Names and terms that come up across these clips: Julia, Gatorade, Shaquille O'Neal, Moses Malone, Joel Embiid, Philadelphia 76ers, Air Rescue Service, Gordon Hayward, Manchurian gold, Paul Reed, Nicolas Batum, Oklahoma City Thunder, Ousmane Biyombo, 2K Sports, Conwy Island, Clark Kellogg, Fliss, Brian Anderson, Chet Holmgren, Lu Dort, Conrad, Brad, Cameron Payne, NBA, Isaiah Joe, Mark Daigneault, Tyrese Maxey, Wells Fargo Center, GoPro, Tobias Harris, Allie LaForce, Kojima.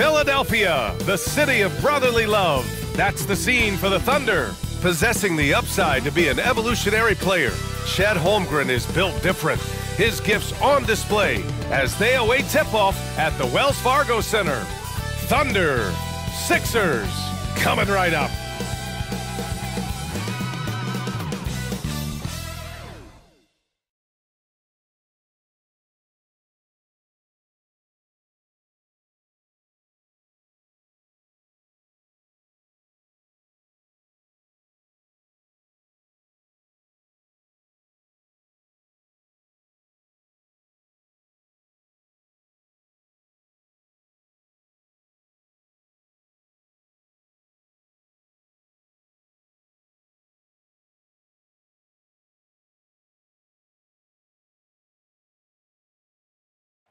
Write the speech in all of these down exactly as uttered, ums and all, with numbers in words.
Philadelphia, the city of brotherly love. That's the scene for the Thunder. Possessing the upside to be an evolutionary player, Chet Holmgren is built different. His gifts on display as they await tip-off at the Wells Fargo Center. Thunder, Sixers, coming right up.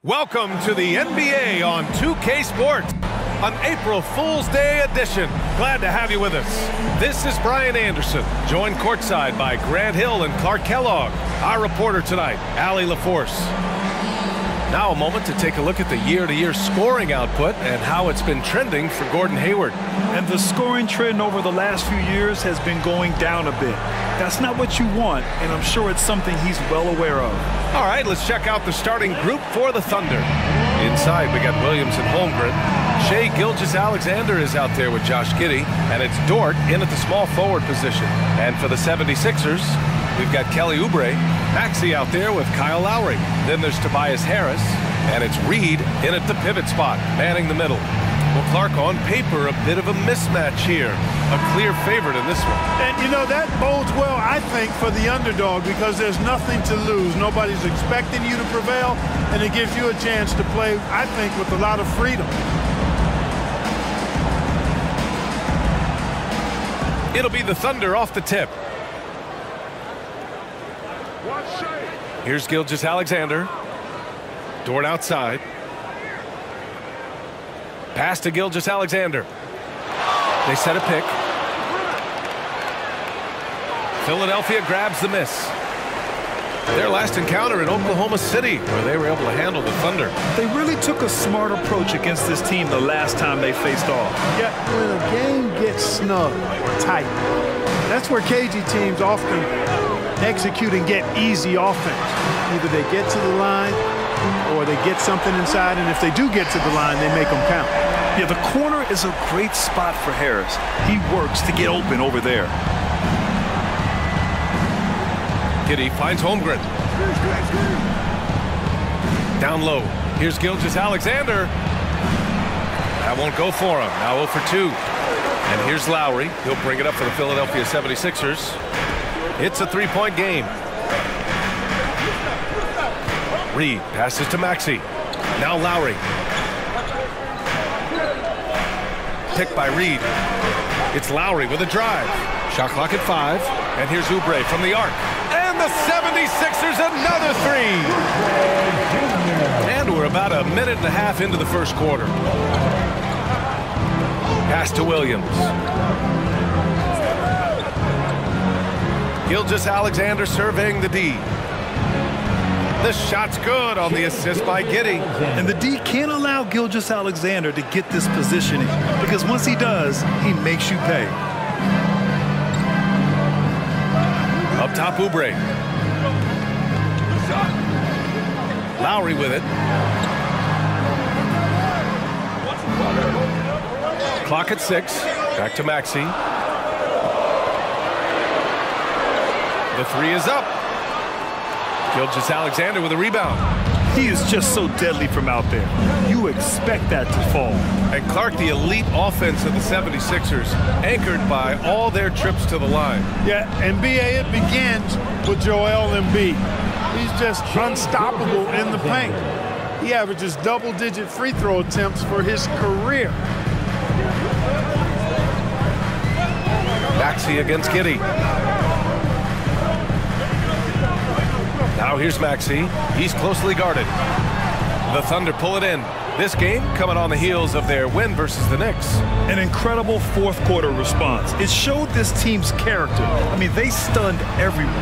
Welcome to the N B A on two K Sports, an April Fool's Day edition. Glad to have you with us. This is Brian Anderson, joined courtside by Grant Hill and Clark Kellogg. Our reporter tonight, Allie LaForce. Now a moment to take a look at the year-to-year scoring output and how it's been trending for Gordon Hayward. And the scoring trend over the last few years has been going down a bit. That's not what you want, and I'm sure it's something he's well aware of. All right, let's check out the starting group for the Thunder. Inside, we got Williams and Holmgren. Shai Gilgeous-Alexander is out there with Josh Giddey, and it's Dort in at the small forward position. And for the seventy-sixers, we've got Kelly Oubre, Maxey out there with Kyle Lowry. Then there's Tobias Harris, and it's Reed in at the pivot spot, manning the middle. Well, Clark, on paper, a bit of a mismatch here. A clear favorite in this one. And, you know, that bodes well, I think, for the underdog because there's nothing to lose. Nobody's expecting you to prevail, and it gives you a chance to play, I think, with a lot of freedom. It'll be the Thunder off the tip. Here's Gilgeous-Alexander. Dort outside. Pass to Gilgeous-Alexander. They set a pick. Philadelphia grabs the miss. Their last encounter in Oklahoma City, where they were able to handle the Thunder. They really took a smart approach against this team the last time they faced off. Yeah, when a game gets snug or tight, that's where K G teams often execute and get easy offense. Either they get to the line or they get something inside, and if they do get to the line, they make them count. Yeah, the corner is a great spot for Harris. He works to get open over there. Giddey finds Holmgren. Down low. Here's Gilgeous-Alexander. That won't go for him. Now oh for two. And here's Lowry. He'll bring it up for the Philadelphia seventy-sixers. It's a three-point game. Reed passes to Maxey. Now Lowry. Picked by Reed. It's Lowry with a drive. Shot clock at five. And here's Oubre from the arc. And the seventy-sixers another three. And we're about a minute and a half into the first quarter. Pass to Williams. Gilgeous-Alexander surveying the D. The shot's good on the assist by Giddey. And the D can't allow Gilgeous-Alexander to get this positioning because once he does, he makes you pay. Up top, Oubre. Lowry with it. Clock at six. Back to Maxey. The three is up. Gilgeous-Alexander with a rebound. He is just so deadly from out there. You expect that to fall. And Clark, the elite offense of the seventy-sixers, anchored by all their trips to the line. Yeah, N B A, it begins with Joel Embiid. He's just unstoppable in the paint. He averages double-digit free throw attempts for his career. Maxey against Giddey. Now here's Maxey. He's closely guarded. The Thunder pull it in. This game coming on the heels of their win versus the Knicks. An incredible fourth quarter response. It showed this team's character. I mean, they stunned everyone.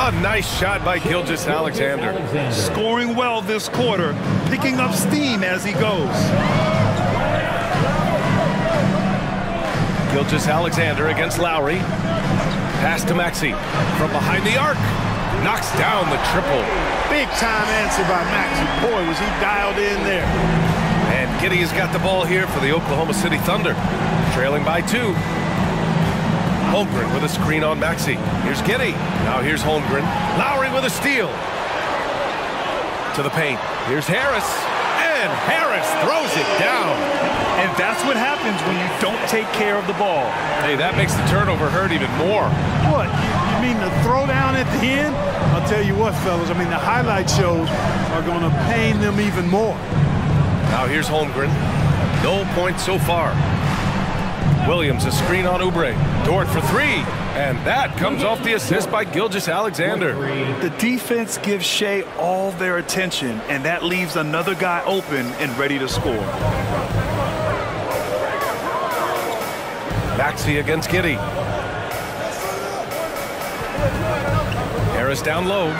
A nice shot by Gilgeous-Alexander. Scoring well this quarter, picking up steam as he goes. Gilgeous-Alexander against Lowry. Pass to Maxey from behind the arc. Knocks down the triple. Big time answer by Maxey. Boy, was he dialed in there. And Giddey has got the ball here for the Oklahoma City Thunder. Trailing by two. Holmgren with a screen on Maxey. Here's Giddey. Now here's Holmgren. Lowry with a steal. To the paint. Here's Harris. And Harris throws it down. And that's what happens when you don't take care of the ball. Hey, that makes the turnover hurt even more. What? You mean the throwdown at the end? I'll tell you what, fellas. I mean, the highlight shows are going to pain them even more. Now here's Holmgren. No points so far. Williams, a screen on Oubre. Dort for three. And that comes off the assist by Gilgeous-Alexander. The defense gives Shai all their attention, and that leaves another guy open and ready to score. Maxey against Giddey. Harris down low.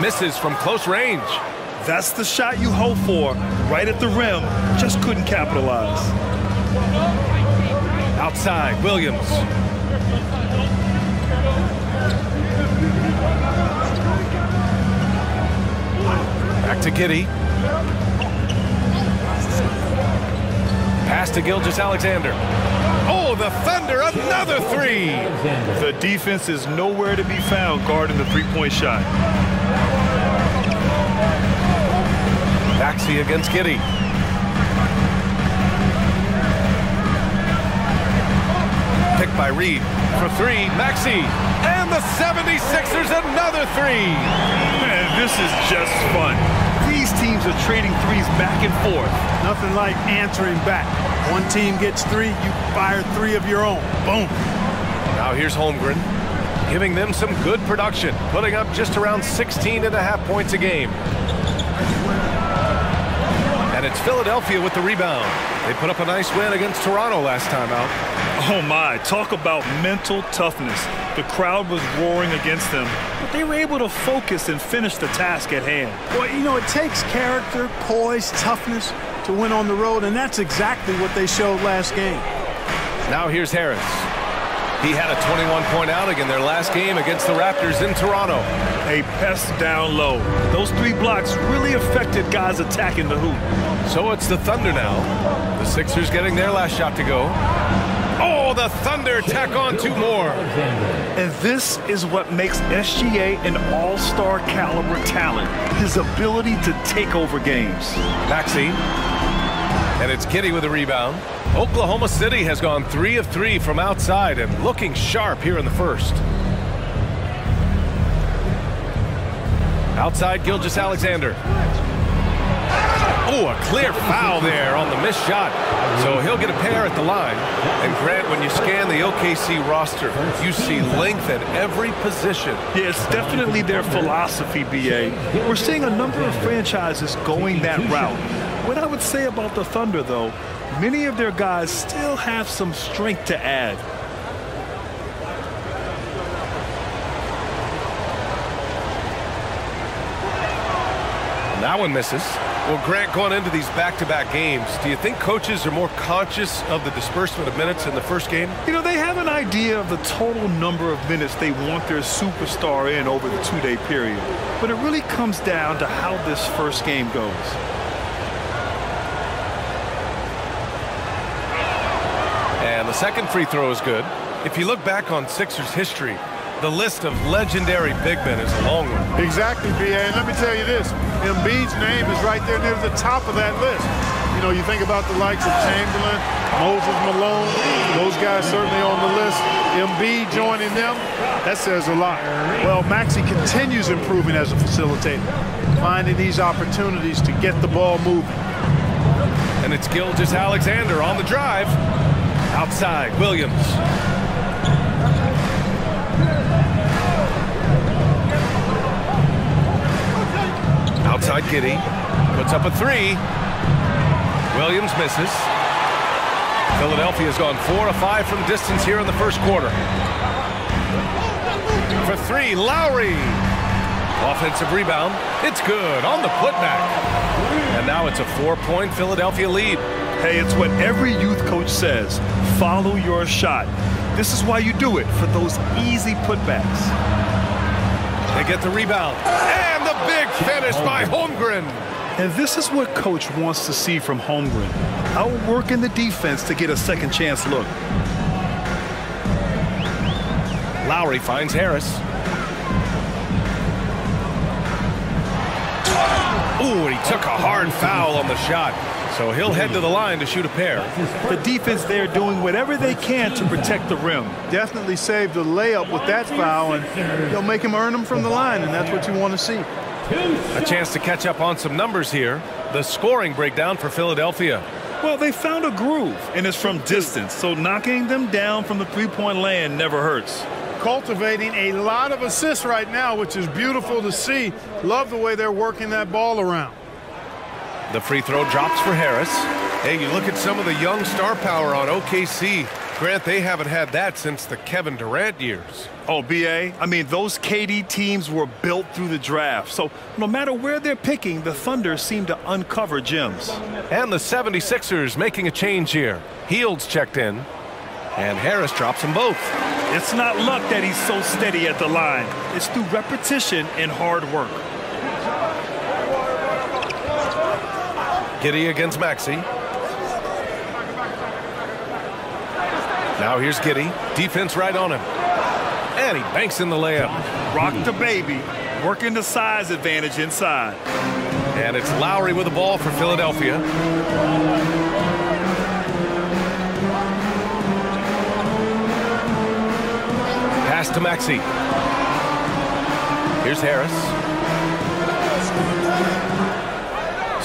Misses from close range. That's the shot you hope for, right at the rim, just couldn't capitalize. Outside, Williams. Back to Giddey. Pass to Gilgeous-Alexander. Oh, the Thunder, another three! The defense is nowhere to be found guarding the three-point shot. Maxey against Giddey. Picked by Reed for three. Maxey and the seventy-sixers another three. Man, this is just fun. These teams are trading threes back and forth. Nothing like answering back. One team gets three, you fire three of your own. Boom. Now here's Holmgren, giving them some good production, putting up just around sixteen and a half points a game. And it's Philadelphia with the rebound. They put up a nice win against Toronto last time out. Oh my, talk about mental toughness. The crowd was roaring against them, but they were able to focus and finish the task at hand. Well, you know, it takes character, poise, toughness to win on the road, and that's exactly what they showed last game. Now here's Harris. He had a twenty-one point outing in their last game against the Raptors in Toronto. A pest down low. Those three blocks really affected guys attacking the hoop. So it's the Thunder now. The Sixers getting their last shot to go. Oh, the Thunder tack on two more. And this is what makes S G A an all-star caliber talent. His ability to take over games. Maxey. And it's Giddey with a rebound. Oklahoma City has gone three of three from outside and looking sharp here in the first. Outside Gilgeous-Alexander. Oh, a clear foul there on the missed shot. So he'll get a pair at the line. And Grant, when you scan the O K C roster, you see length at every position. Yeah, it's definitely their philosophy, B A. We're seeing a number of franchises going that route. What I would say about the Thunder, though, many of their guys still have some strength to add. That one misses. Well, Grant, going into these back-to-back games, do you think coaches are more conscious of the disbursement of minutes in the first game? You know, they have an idea of the total number of minutes they want their superstar in over the two-day period. But it really comes down to how this first game goes. And the second free throw is good. If you look back on Sixers history, the list of legendary big men is a long one. Exactly, B A. And let me tell you this, Embiid's name is right there near the top of that list. You know, you think about the likes of Chamberlain, Moses Malone, those guys certainly on the list. Embiid joining them, that says a lot. Well, Maxey continues improving as a facilitator, finding these opportunities to get the ball moving. And it's Gilgeous-Alexander on the drive. Outside, Williams. Outside Giddey, puts up a three. Williams misses. Philadelphia has gone four to five from distance here in the first quarter. For three, Lowry. Offensive rebound. It's good on the putback. And now it's a four-point Philadelphia lead. Hey, it's what every youth coach says. Follow your shot. This is why you do it, for those easy putbacks. They get the rebound. And the big finish by Holmgren. And this is what coach wants to see from Holmgren. Outworking the defense to get a second chance look. Lowry finds Harris. Ooh, and he took a hard foul on the shot. So he'll head to the line to shoot a pair. The defense there doing whatever they can to protect the rim. Definitely saved the layup with that foul, and they'll make him earn them from the line, and that's what you want to see. A chance to catch up on some numbers here. The scoring breakdown for Philadelphia. Well, they found a groove, and it's from distance, so knocking them down from the three-point land never hurts. Cultivating a lot of assists right now, which is beautiful to see. Love the way they're working that ball around. The free throw drops for Harris. Hey, you look at some of the young star power on O K C. Grant, they haven't had that since the Kevin Durant years. Oh, B A, I mean, those K D teams were built through the draft. So no matter where they're picking, the Thunder seem to uncover gems. And the seventy-sixers making a change here. Hield's checked in, and Harris drops them both. It's not luck that he's so steady at the line. It's through repetition and hard work. Giddey against Maxey. Now here's Giddey. Defense right on him. And he banks in the layup. Rock the baby. Working the size advantage inside. And it's Lowry with the ball for Philadelphia. Pass to Maxey. Here's Harris.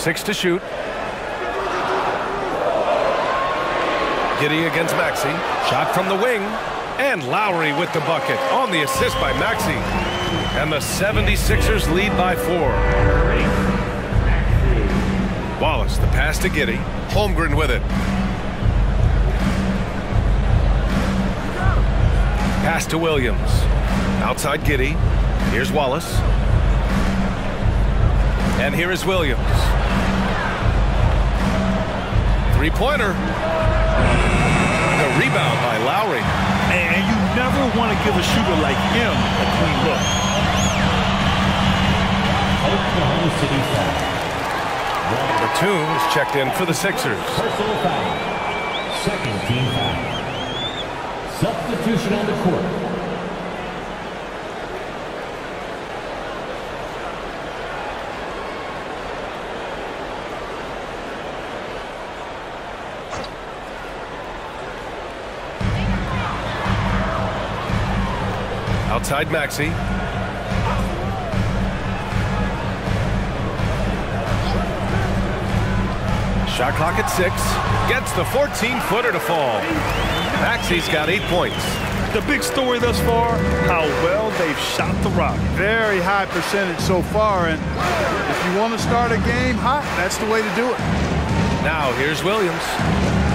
Six to shoot. Giddey against Maxey. Shot from the wing. And Lowry with the bucket on the assist by Maxey. And the seventy-sixers lead by four. Wallace, the pass to Giddey. Holmgren with it. Pass to Williams. Outside Giddey. Here's Wallace. And here is Williams. Three-pointer. Rebound by Lowry. And you never want to give a shooter like him a clean look. Batum is checked in for the Sixers. Personal foul. Second team foul. Substitution on the court. Outside Maxey. Shot clock at six. Gets the fourteen-footer to fall. Maxey's got eight points. The big story thus far, how well they've shot the rock. Very high percentage so far, and if you want to start a game hot, that's the way to do it. Now here's Williams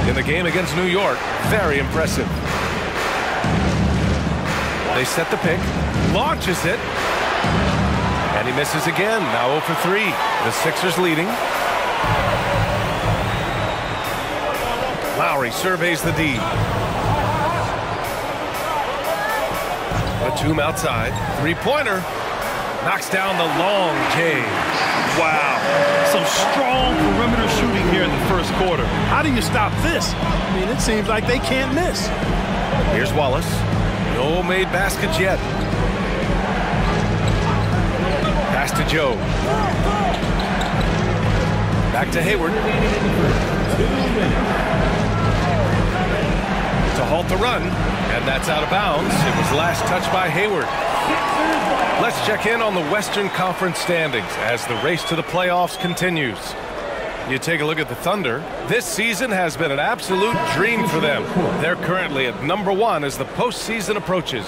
in the game against New York. Very impressive. They set the pick, launches it, and he misses again. Now zero for three. The Sixers leading. Lowry surveys the D. Batum outside. Three-pointer. Knocks down the long J. Wow. Some strong perimeter shooting here in the first quarter. How do you stop this? I mean, it seems like they can't miss. Here's Wallace. No made baskets yet. Pass to Joe. Back to Hayward. To halt the run. And that's out of bounds. It was last touched by Hayward. Let's check in on the Western Conference standings as the race to the playoffs continues. You take a look at the Thunder. This season has been an absolute dream for them. They're currently at number one as the postseason approaches.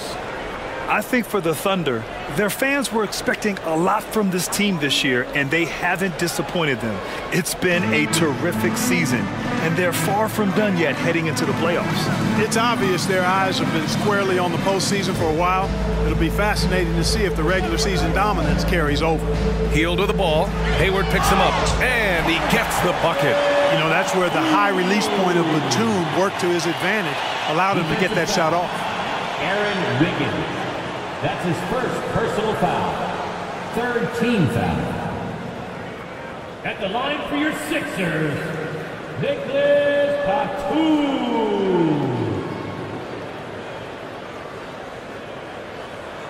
I think for the Thunder, their fans were expecting a lot from this team this year, and they haven't disappointed them. It's been a terrific season, and they're far from done yet heading into the playoffs. It's obvious their eyes have been squarely on the postseason for a while. It'll be fascinating to see if the regular season dominance carries over. Hield with the ball. Hayward picks him up, and he gets the bucket. You know, that's where the high release point of Batum worked to his advantage, allowed him to get that shot off. Aaron Wiggins. That's his first personal foul. Third team foul. At the line for your Sixers, Nicolas Batum.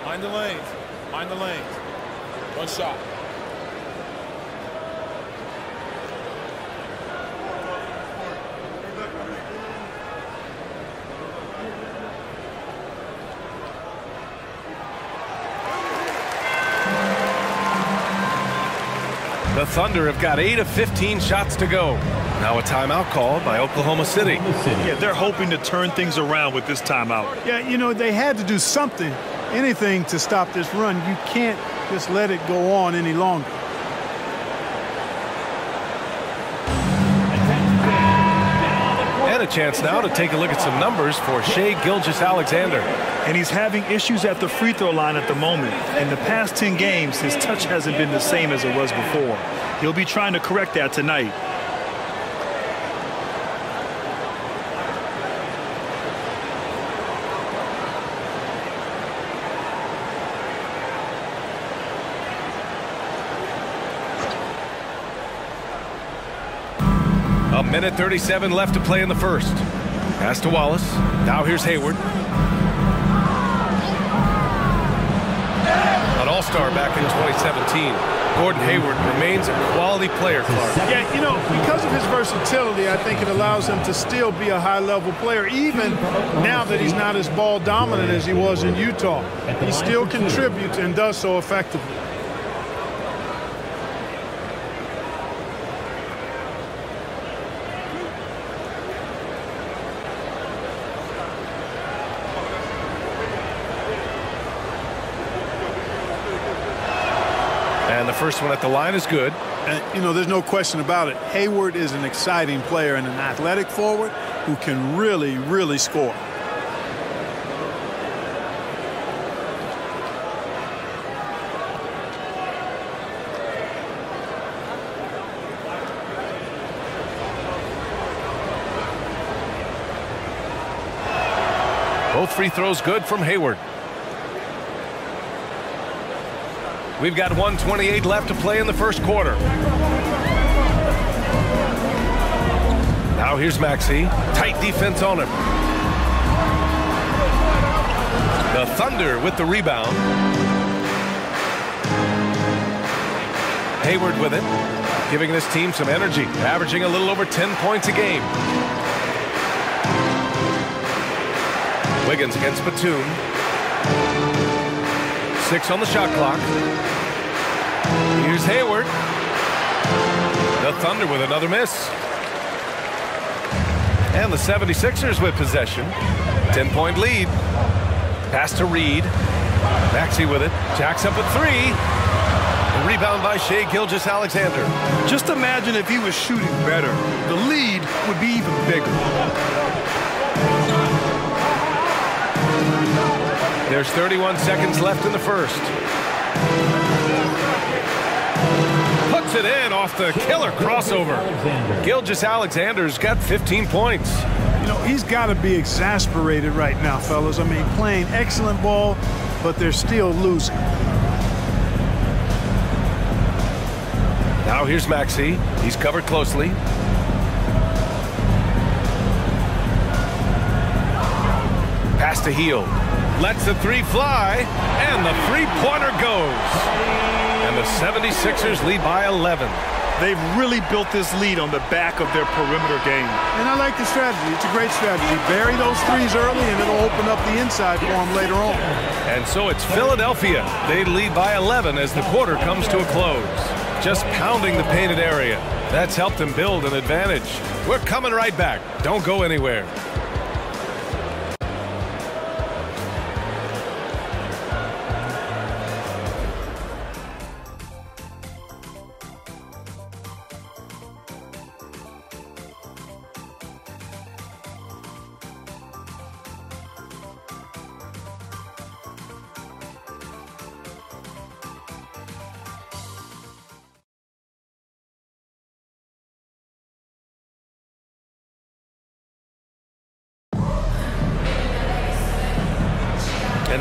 Mind the lanes. Mind the lanes. One shot. The Thunder have got eight of fifteen shots to go. Now a timeout called by Oklahoma City. Yeah, they're hoping to turn things around with this timeout. Yeah, you know, they had to do something, anything to stop this run. You can't just let it go on any longer. And a chance now to take a look at some numbers for Shai Gilgeous-Alexander. And he's having issues at the free throw line at the moment. In the past ten games, his touch hasn't been the same as it was before. He'll be trying to correct that tonight. A minute thirty-seven left to play in the first. Pass to Wallace. Now here's Hayward. An all-star back in twenty seventeen. Gordon Hayward remains a quality player, Clark. Yeah, you know, because of his versatility, I think it allows him to still be a high-level player, even now that he's not as ball-dominant as he was in Utah. He still contributes and does so effectively. And the first one at the line is good. And, you know, there's no question about it. Hayward is an exciting player and an athletic forward who can really, really score. Both free throws good from Hayward. We've got one twenty-eight left to play in the first quarter. Now here's Maxey. Tight defense on him. The Thunder with the rebound. Hayward with it, giving this team some energy, averaging a little over ten points a game. Wiggins against Batum. Six on the shot clock. Here's Hayward. The Thunder with another miss. And the seventy-sixers with possession. ten-point lead. Pass to Reed. Maxey with it. Jacks up a three. The rebound by Shai Gilgeous-Alexander. Just imagine if he was shooting better. The lead would be even bigger. There's thirty-one seconds left in the first. Puts it in off the killer crossover. Gilgeous-Alexander's got fifteen points. You know, he's got to be exasperated right now, fellas. I mean, playing excellent ball, but they're still losing. Now here's Maxey. He's covered closely. Pass to Hield. Lets the three fly, and the three-pointer goes. And the seventy-sixers lead by eleven. They've really built this lead on the back of their perimeter game. And I like the strategy. It's a great strategy. Bury those threes early, and it'll open up the inside for them later on. And so it's Philadelphia. They lead by eleven as the quarter comes to a close. Just pounding the painted area. That's helped them build an advantage. We're coming right back. Don't go anywhere.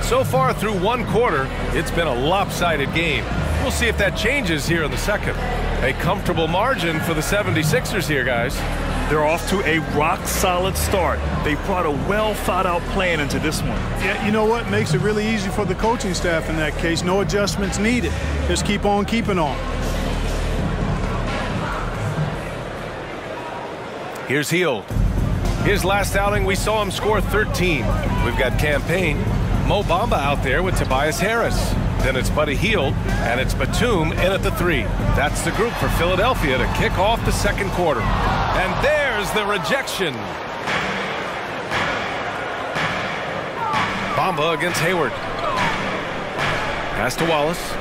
so far through one quarter, it's been a lopsided game. We'll see if that changes here in the second. A comfortable margin for the seventy-sixers here, guys. They're off to a rock-solid start. They brought a well-thought-out plan into this one. Yeah, you know what? Makes it really easy for the coaching staff in that case. No adjustments needed. Just keep on keeping on. Here's Hield. His last outing, we saw him score thirteen. We've got Cam Payne, Mo Bamba out there with Tobias Harris. Then it's Buddy Hield, and it's Batum in at the three. That's the group for Philadelphia to kick off the second quarter. And there's the rejection. Bamba against Hayward. Pass to Wallace.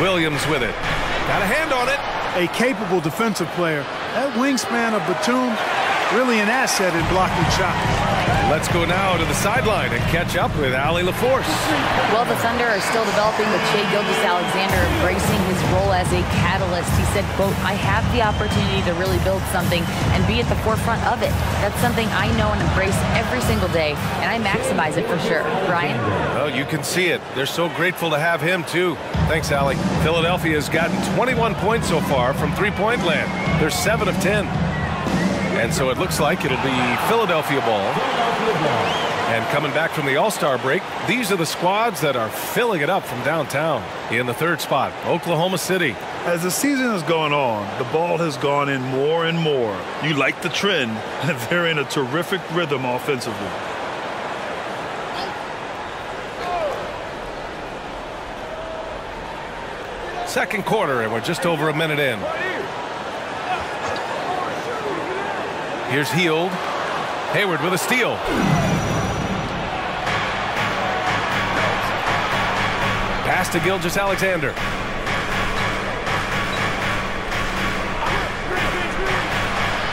Williams with it. Got a hand on it. A capable defensive player. That wingspan of Batum, really an asset in blocking shots. Let's go now to the sideline and catch up with Allie LaForce. Well, the Thunder are still developing with Shai Gilgeous-Alexander embracing his role as a catalyst. He said, quote, I have the opportunity to really build something and be at the forefront of it. That's something I know and embrace every single day, and I maximize it for sure. Brian? Well, you can see it. They're so grateful to have him, too. Thanks, Allie. Philadelphia has gotten twenty-one points so far from three-point land. They're seven of ten. And so it looks like it'll be Philadelphia ball. And coming back from the All-Star break, these are the squads that are filling it up from downtown. In the third spot, Oklahoma City. As the season has gone on, the ball has gone in more and more. You like the trend, and they're in a terrific rhythm offensively. Second quarter, and we're just over a minute in. Here's Hield. Hayward with a steal. Pass to Gilgeous-Alexander.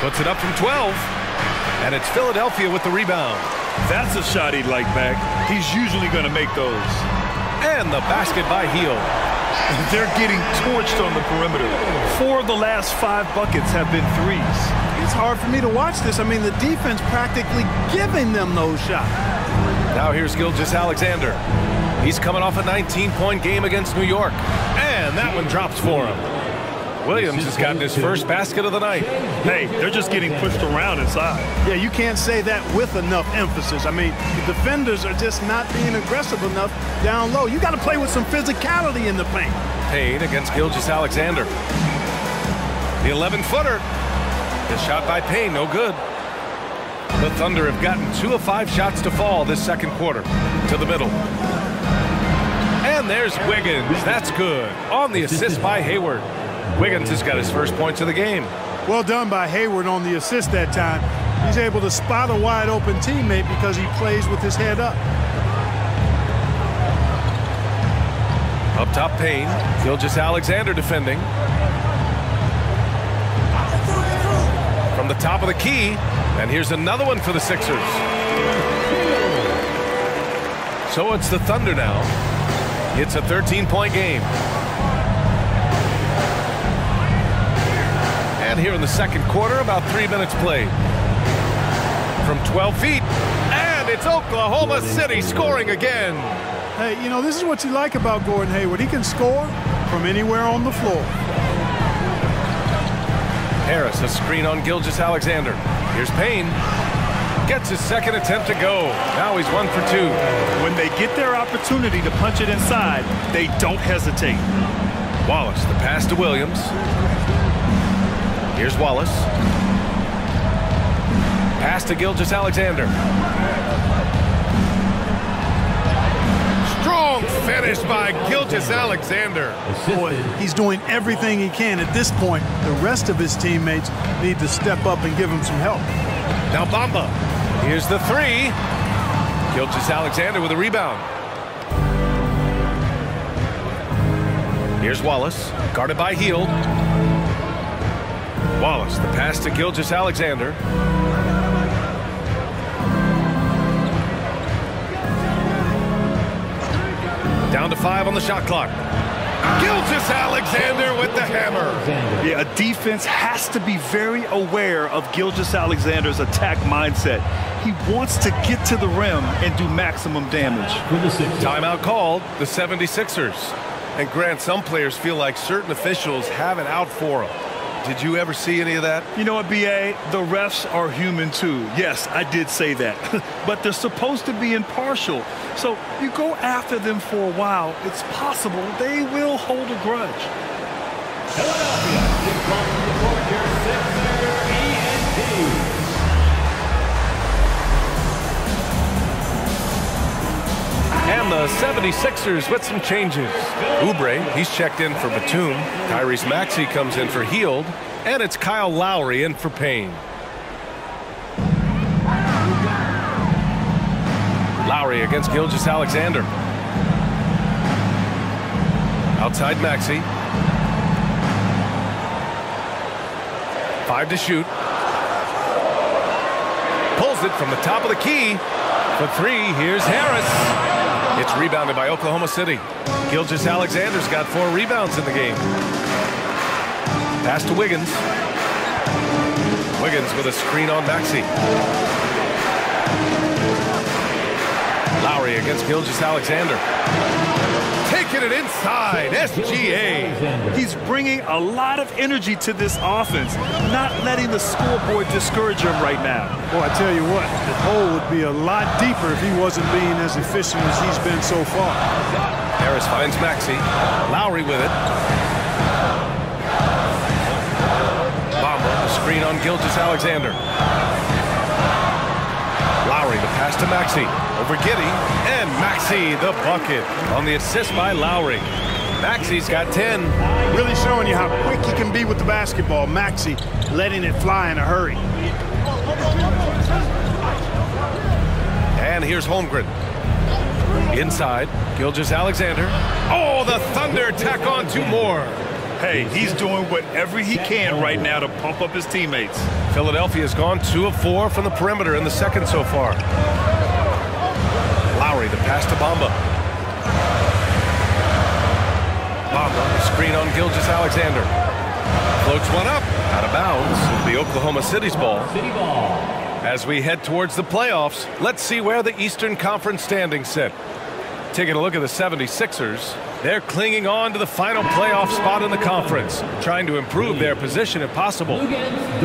Puts it up from twelve. And it's Philadelphia with the rebound. That's a shot he'd like back. He's usually going to make those. And the basket by Hield. They're getting torched on the perimeter. Four of the last five buckets have been threes. It's hard for me to watch this. I mean, the defense practically giving them those shots. Now here's Gilgeous-Alexander. He's coming off a nineteen-point game against New York. And that one drops for him. Williams has gotten his first basket of the night. Hey, they're just getting pushed around inside. Yeah, you can't say that with enough emphasis. I mean, the defenders are just not being aggressive enough down low. You got to play with some physicality in the paint. Payne against Gilgeous-Alexander. The eleven-footer. The shot by Payne, no good. The Thunder have gotten two of five shots to fall this second quarter. To the middle. And there's Wiggins. That's good. On the assist by Hayward. Wiggins has got his first points of the game. Well done by Hayward on the assist that time. He's able to spot a wide-open teammate because he plays with his head up. Up top, Payne. Gilgeous-Alexander defending. From the top of the key, and here's another one for the Sixers. So it's the Thunder now. It's a thirteen-point game. And here in the second quarter, about three minutes played. From twelve feet, and it's Oklahoma City scoring again. Hey, you know, this is what you like about Gordon Hayward. He can score from anywhere on the floor. Harris, a screen on Gilgeous-Alexander. Here's Payne. Gets his second attempt to go. Now he's one for two. When they get their opportunity to punch it inside, they don't hesitate. Wallace, the pass to Williams. Here's Wallace. Pass to Gilgeous-Alexander. Strong finish by Gilgeous-Alexander. Boy, he's doing everything he can at this point. The rest of his teammates need to step up and give him some help. Now Bamba. Here's the three. Gilgeous-Alexander with a rebound. Here's Wallace. Guarded by Hield. Wallace, the pass to Gilgeous-Alexander. Down to five on the shot clock. Gilgeous-Alexander with the hammer. Yeah, a defense has to be very aware of Gilgeous-Alexander's attack mindset. He wants to get to the rim and do maximum damage. Timeout called, the seventy-sixers. And Grant, some players feel like certain officials have it out for them. Did you ever see any of that? You know what, B A? The refs are human, too. Yes, I did say that. But they're supposed to be impartial. So you go after them for a while, it's possible they will hold a grudge. Philadelphia, you call to report your sixer E N T. And the seventy-sixers with some changes. Oubre, he's checked in for Batum. Tyrese Maxey comes in for Hield. And it's Kyle Lowry in for Payne. Lowry against Gilgeous-Alexander. Outside Maxey. Five to shoot. Pulls it from the top of the key. For three, here's Harris. It's rebounded by Oklahoma City. Gilgeous-Alexander's got four rebounds in the game. Pass to Wiggins. Wiggins with a screen on Maxey. Lowry against Gilgeous-Alexander. Taking it inside, S G A. He's bringing a lot of energy to this offense, not letting the scoreboard discourage him right now. Well, I tell you what, the hole would be a lot deeper if he wasn't being as efficient as he's been so far. Harris finds Maxey. Lowry with it. Bamba, screen on Gilgeous-Alexander. Lowry, the pass to Maxey. Over Giddey, and Maxey the bucket on the assist by Lowry. Maxey's got ten. Really showing you how quick he can be with the basketball. Maxey letting it fly in a hurry. And here's Holmgren. Inside, Gilgeous-Alexander. Oh, the Thunder tack on two more. Hey, he's doing whatever he can right now to pump up his teammates. Philadelphia's gone two of four from the perimeter in the second so far. Lowry, the pass to Bamba. Bamba, screen on Gilgeous-Alexander. Floats one up, out of bounds. It'll be Oklahoma City's ball. As we head towards the playoffs, let's see where the Eastern Conference standings sit. Taking a look at the seventy-sixers. They're clinging on to the final playoff spot in the conference, trying to improve their position if possible.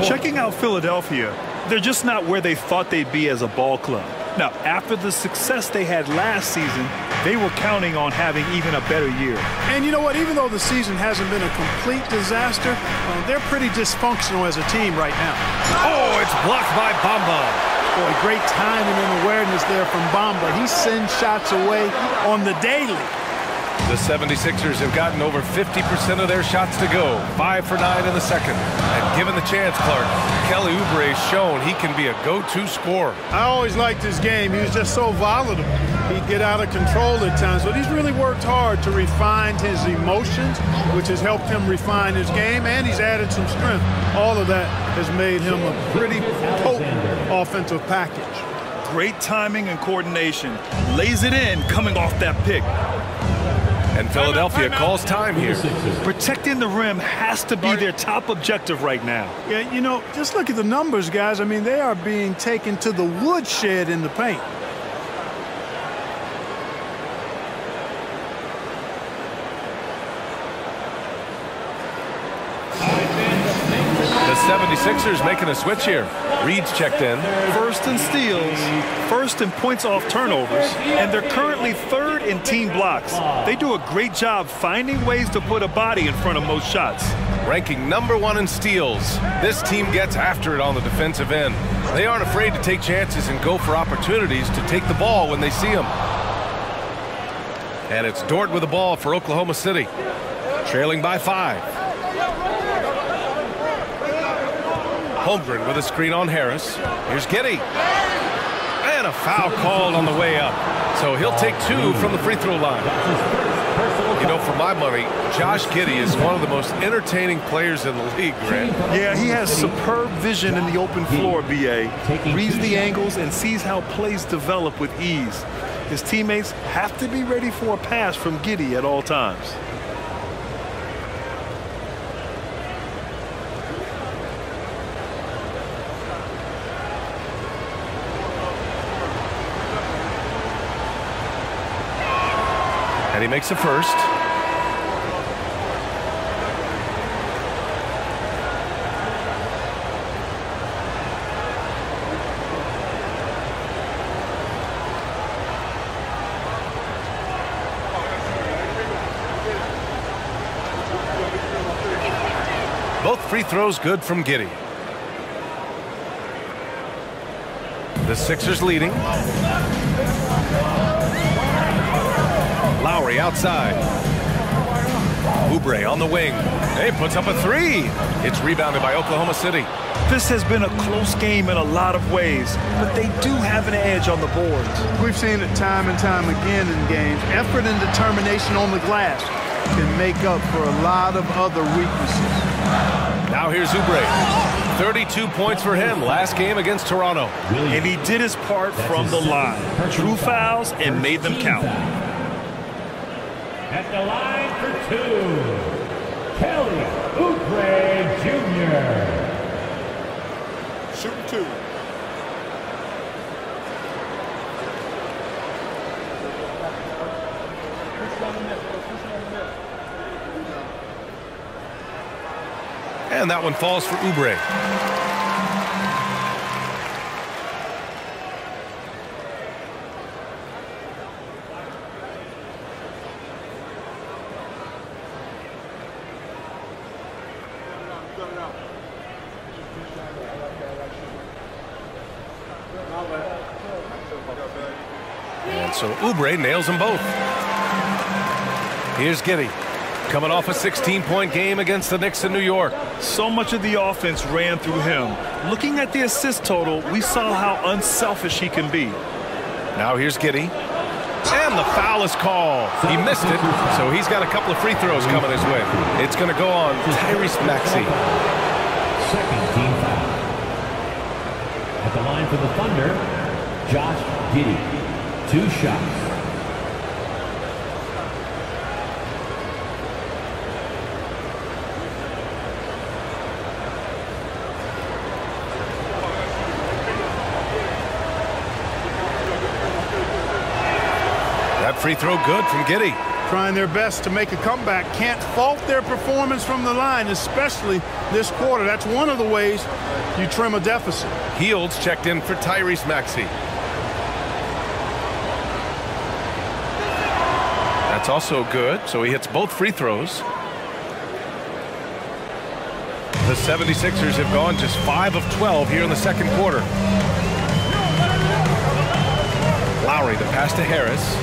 Checking out Philadelphia, they're just not where they thought they'd be as a ball club. Now, after the success they had last season, they were counting on having even a better year. And you know what? Even though the season hasn't been a complete disaster, well, they're pretty dysfunctional as a team right now. Oh, it's blocked by Bamba. Boy, great timing and awareness there from Bamba. He sends shots away on the daily. The seventy-sixers have gotten over fifty percent of their shots to go. Five for nine in the second. And given the chance, Clark, Kelly Oubre has shown he can be a go-to scorer. I always liked his game. He was just so volatile. He'd get out of control at times. But he's really worked hard to refine his emotions, which has helped him refine his game. And he's added some strength. All of that has made him a pretty potent offensive package. Great timing and coordination. Lays it in coming off that pick. And Philadelphia calls time here. Protecting the rim has to be their top objective right now. Yeah, you know, just look at the numbers, guys. I mean, they are being taken to the woodshed in the paint. The seventy-sixers making a switch here. Reed's checked in. First in steals, first in points off turnovers, and they're currently third in team blocks. They do a great job finding ways to put a body in front of most shots. Ranking number one in steals, this team gets after it on the defensive end. They aren't afraid to take chances and go for opportunities to take the ball when they see them. And it's Dort with the ball for Oklahoma City. Trailing by five. Holmgren with a screen on Harris. Here's Giddey. And a foul called on the way up. So he'll take two from the free throw line. You know, for my money, Josh Giddey is one of the most entertaining players in the league, Grant. Yeah, he has superb vision in the open floor, B A. Reads the angles and sees how plays develop with ease. His teammates have to be ready for a pass from Giddey at all times. And he makes the first. Both free throws good from Giddey. The Sixers leading. Lowry outside. Oubre on the wing. He puts up a three. It's rebounded by Oklahoma City. This has been a close game in a lot of ways, but they do have an edge on the boards. We've seen it time and time again in games. Effort and determination on the glass can make up for a lot of other weaknesses. Now here's Oubre. thirty-two points for him last game against Toronto. And he did his part from the line. Drew fouls and made them count. At the line for two, Kelly Oubre Junior Shooting two. And that one falls for Oubre. And so Oubre nails them both. Here's Giddey. Coming off a sixteen-point game against the Knicks in New York. So much of the offense ran through him. Looking at the assist total, we saw how unselfish he can be. Now here's Giddey. And the foul is called. He missed it, so he's got a couple of free throws coming his way. It's going to go on Tyrese Maxey. Second team foul. At the line for the Thunder, Josh Giddey. Two shots. Free throw good from Giddey. Trying their best to make a comeback. Can't fault their performance from the line, especially this quarter. That's one of the ways you trim a deficit. Hield's checked in for Tyrese Maxey. That's also good, so he hits both free throws. The seventy-sixers have gone just five of twelve here in the second quarter. Lowry, the pass to Harris.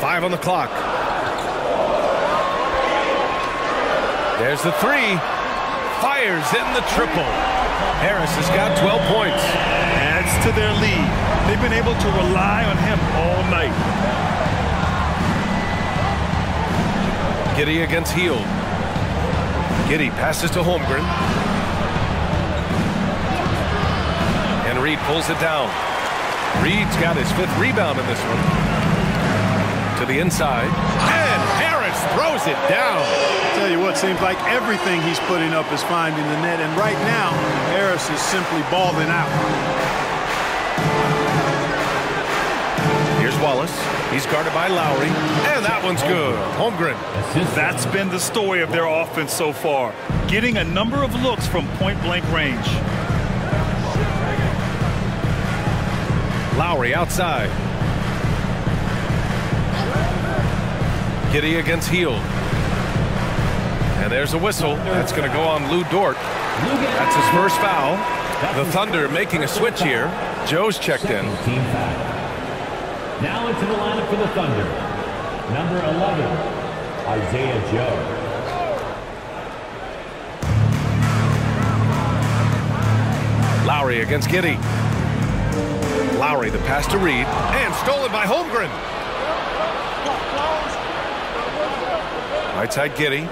Five on the clock. There's the three. Fires in the triple. Harris has got twelve points. Adds to their lead. They've been able to rely on him all night. Giddey against Hield. Giddey passes to Holmgren. And Reed pulls it down. Reed's got his fifth rebound in this one. To the inside. And Harris throws it down. Tell you what, seems like everything he's putting up is finding the net. And right now, Harris is simply balling out. Here's Wallace. He's guarded by Lowry, and that one's good. Holmgren. That's been the story of their offense so far, getting a number of looks from point-blank range. Lowry outside. Giddey against Hield. And there's a whistle. That's going to go on Lu Dort. That's his first foul. The Thunder making a switch here. Joe's checked in. Now into the lineup for the Thunder. Number eleven, Isaiah Joe. Lowry against Giddey. Lowry, the pass to Reed, and stolen by Holmgren. Right side, Giddey.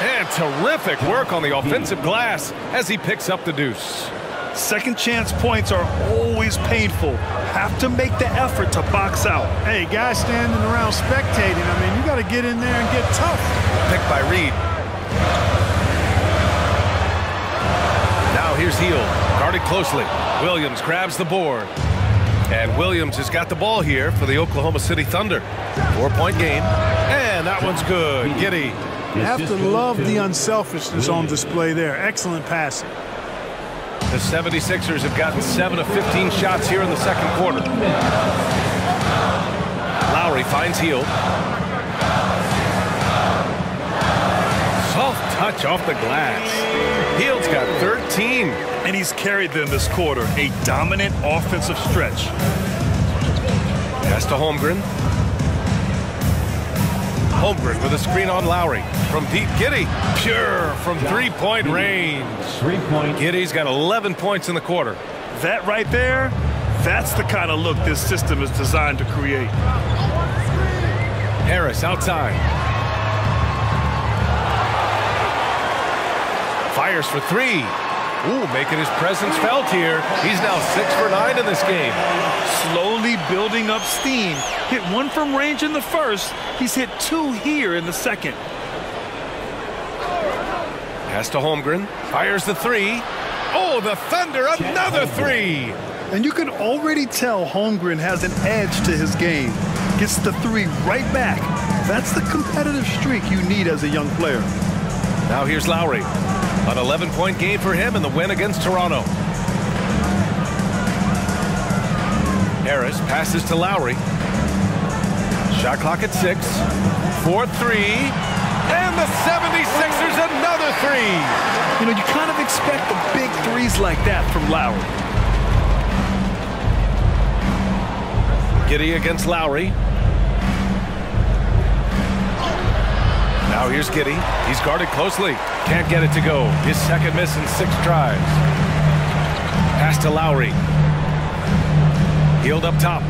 And terrific work on the offensive glass as he picks up the deuce. Second chance points are always painful. Have to make the effort to box out. Hey, guys standing around spectating. I mean, you got to get in there and get tough. Picked by Reed. Now here's Hield, guarded closely. Williams grabs the board. And Williams has got the ball here for the Oklahoma City Thunder. Four-point game. And that one's good. Giddey. You have to love the unselfishness on display there. Excellent passing. The seventy-sixers have gotten seven of fifteen shots here in the second quarter. Lowry finds Hield. Soft touch off the glass. Hield's got thirteen. And he's carried them this quarter. A dominant offensive stretch. Pass to Holmgren. Holmgren with a screen on Lowry. From deep, Giddey. Pure from three-point range. Three-point. Giddey's got eleven points in the quarter. That right there, that's the kind of look this system is designed to create. Harris outside. Fires for three. Ooh, making his presence felt here. He's now six for nine in this game. Slowly building up steam. Hit one from range in the first. He's hit two here in the second. Pass to Holmgren. Fires the three. Oh, the Thunder, another three. And you can already tell Holmgren has an edge to his game. Gets the three right back. That's the competitive streak you need as a young player. Now here's Lowry. An eleven-point game for him in the win against Toronto. Harris passes to Lowry. Shot clock at six. four three. And the seventy-sixers another three. You know, you kind of expect the big threes like that from Lowry. Giddey against Lowry. Now here's Giddey. He's guarded closely. Can't get it to go. His second miss in six tries. Pass to Lowry. Hield up top.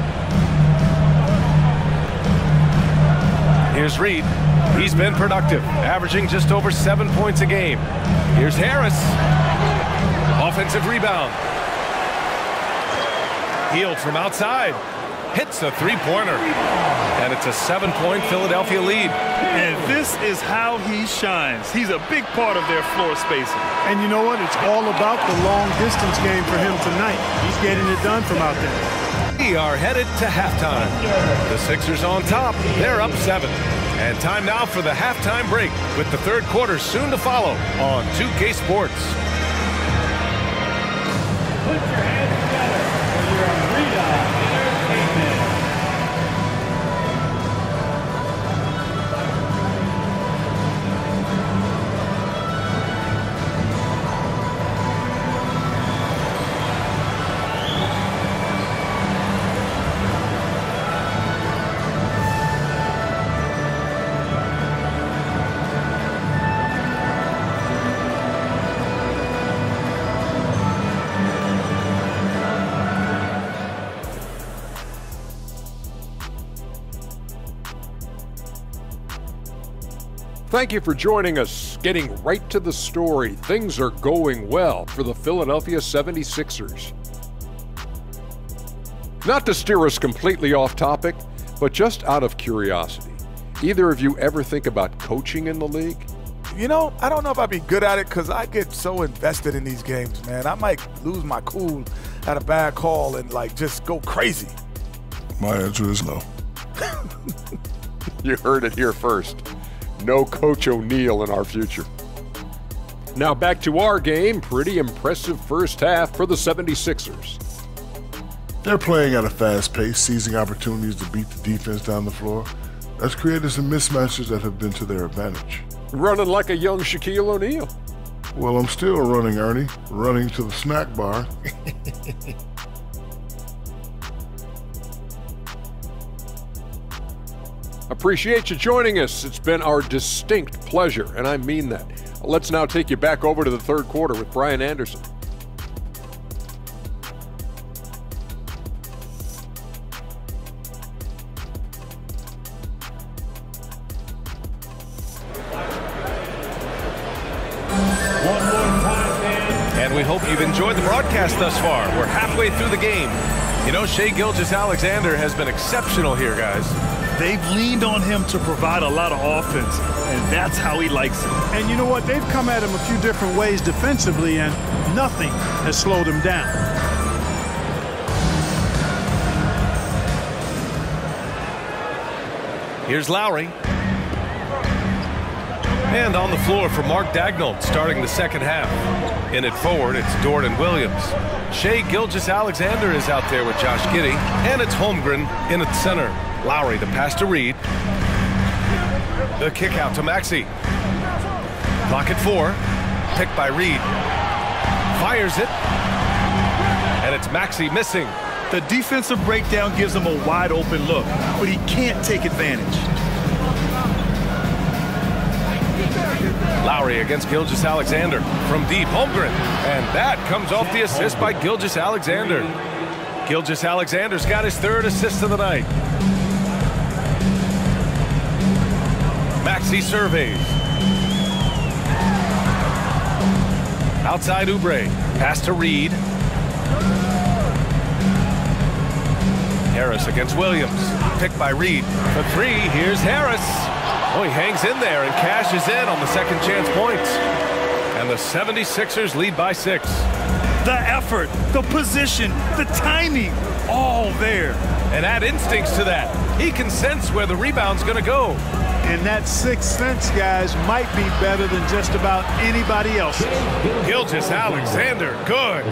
Here's Reed. He's been productive, averaging just over seven points a game. Here's Harris. Offensive rebound. Hield from outside. Hits a three-pointer. And it's a seven-point Philadelphia lead. And this is how he shines. He's a big part of their floor spacing. And you know what? It's all about the long-distance game for him tonight. He's getting it done from out there. We are headed to halftime. The Sixers on top. They're up seven. And time now for the halftime break with the third quarter soon to follow on two K Sports. Put your hands together for your Rita. Thank you for joining us. Getting right to the story, things are going well for the Philadelphia seventy-sixers. Not to steer us completely off topic, but just out of curiosity, either of you ever think about coaching in the league? You know, I don't know if I'd be good at it because I get so invested in these games, man. I might lose my cool at a bad call and, like, just go crazy. My answer is no. You heard it here first. No Coach O'Neal in our future. Now back to our game. Pretty impressive first half for the seventy-sixers. They're playing at a fast pace, seizing opportunities to beat the defense down the floor. That's created some mismatches that have been to their advantage. Running like a young Shaquille O'Neal. Well, I'm still running, Ernie. Running to the snack bar. Appreciate you joining us. It's been our distinct pleasure, and I mean that. Let's now take you back over to the third quarter with Brian Anderson. And we hope you've enjoyed the broadcast thus far. We're halfway through the game. You know, Shai Gilgeous-Alexander has been exceptional here, guys. They've leaned on him to provide a lot of offense, and that's how he likes it. And you know what? They've come at him a few different ways defensively, and nothing has slowed him down. Here's Lowry. And on the floor for Mark Daigneault starting the second half. In it forward, it's Dorian Williams. Shai Gilgeous-Alexander is out there with Josh Giddey. And it's Holmgren in at center. Lowry, the pass to Reed. The kick out to Maxey. Clock at four. Picked by Reed. Fires it. And it's Maxey missing. The defensive breakdown gives him a wide open look, but he can't take advantage. Lowry against Gilgeous-Alexander from deep. Holmgren, and that comes off the assist by Gilgeous-Alexander. Gilgeous-Alexander's got his third assist of the night. Maxey surveys. Outside Oubre. Pass to Reed. Harris against Williams. Picked by Reed. For three, here's Harris. Oh, he hangs in there and cashes in on the second chance points. And the seventy-sixers lead by six. The effort, the position, the timing, all there. And add instincts to that. He can sense where the rebound's going to go. And that sixth sense, guys, might be better than just about anybody else. Gilgeous-Alexander, good.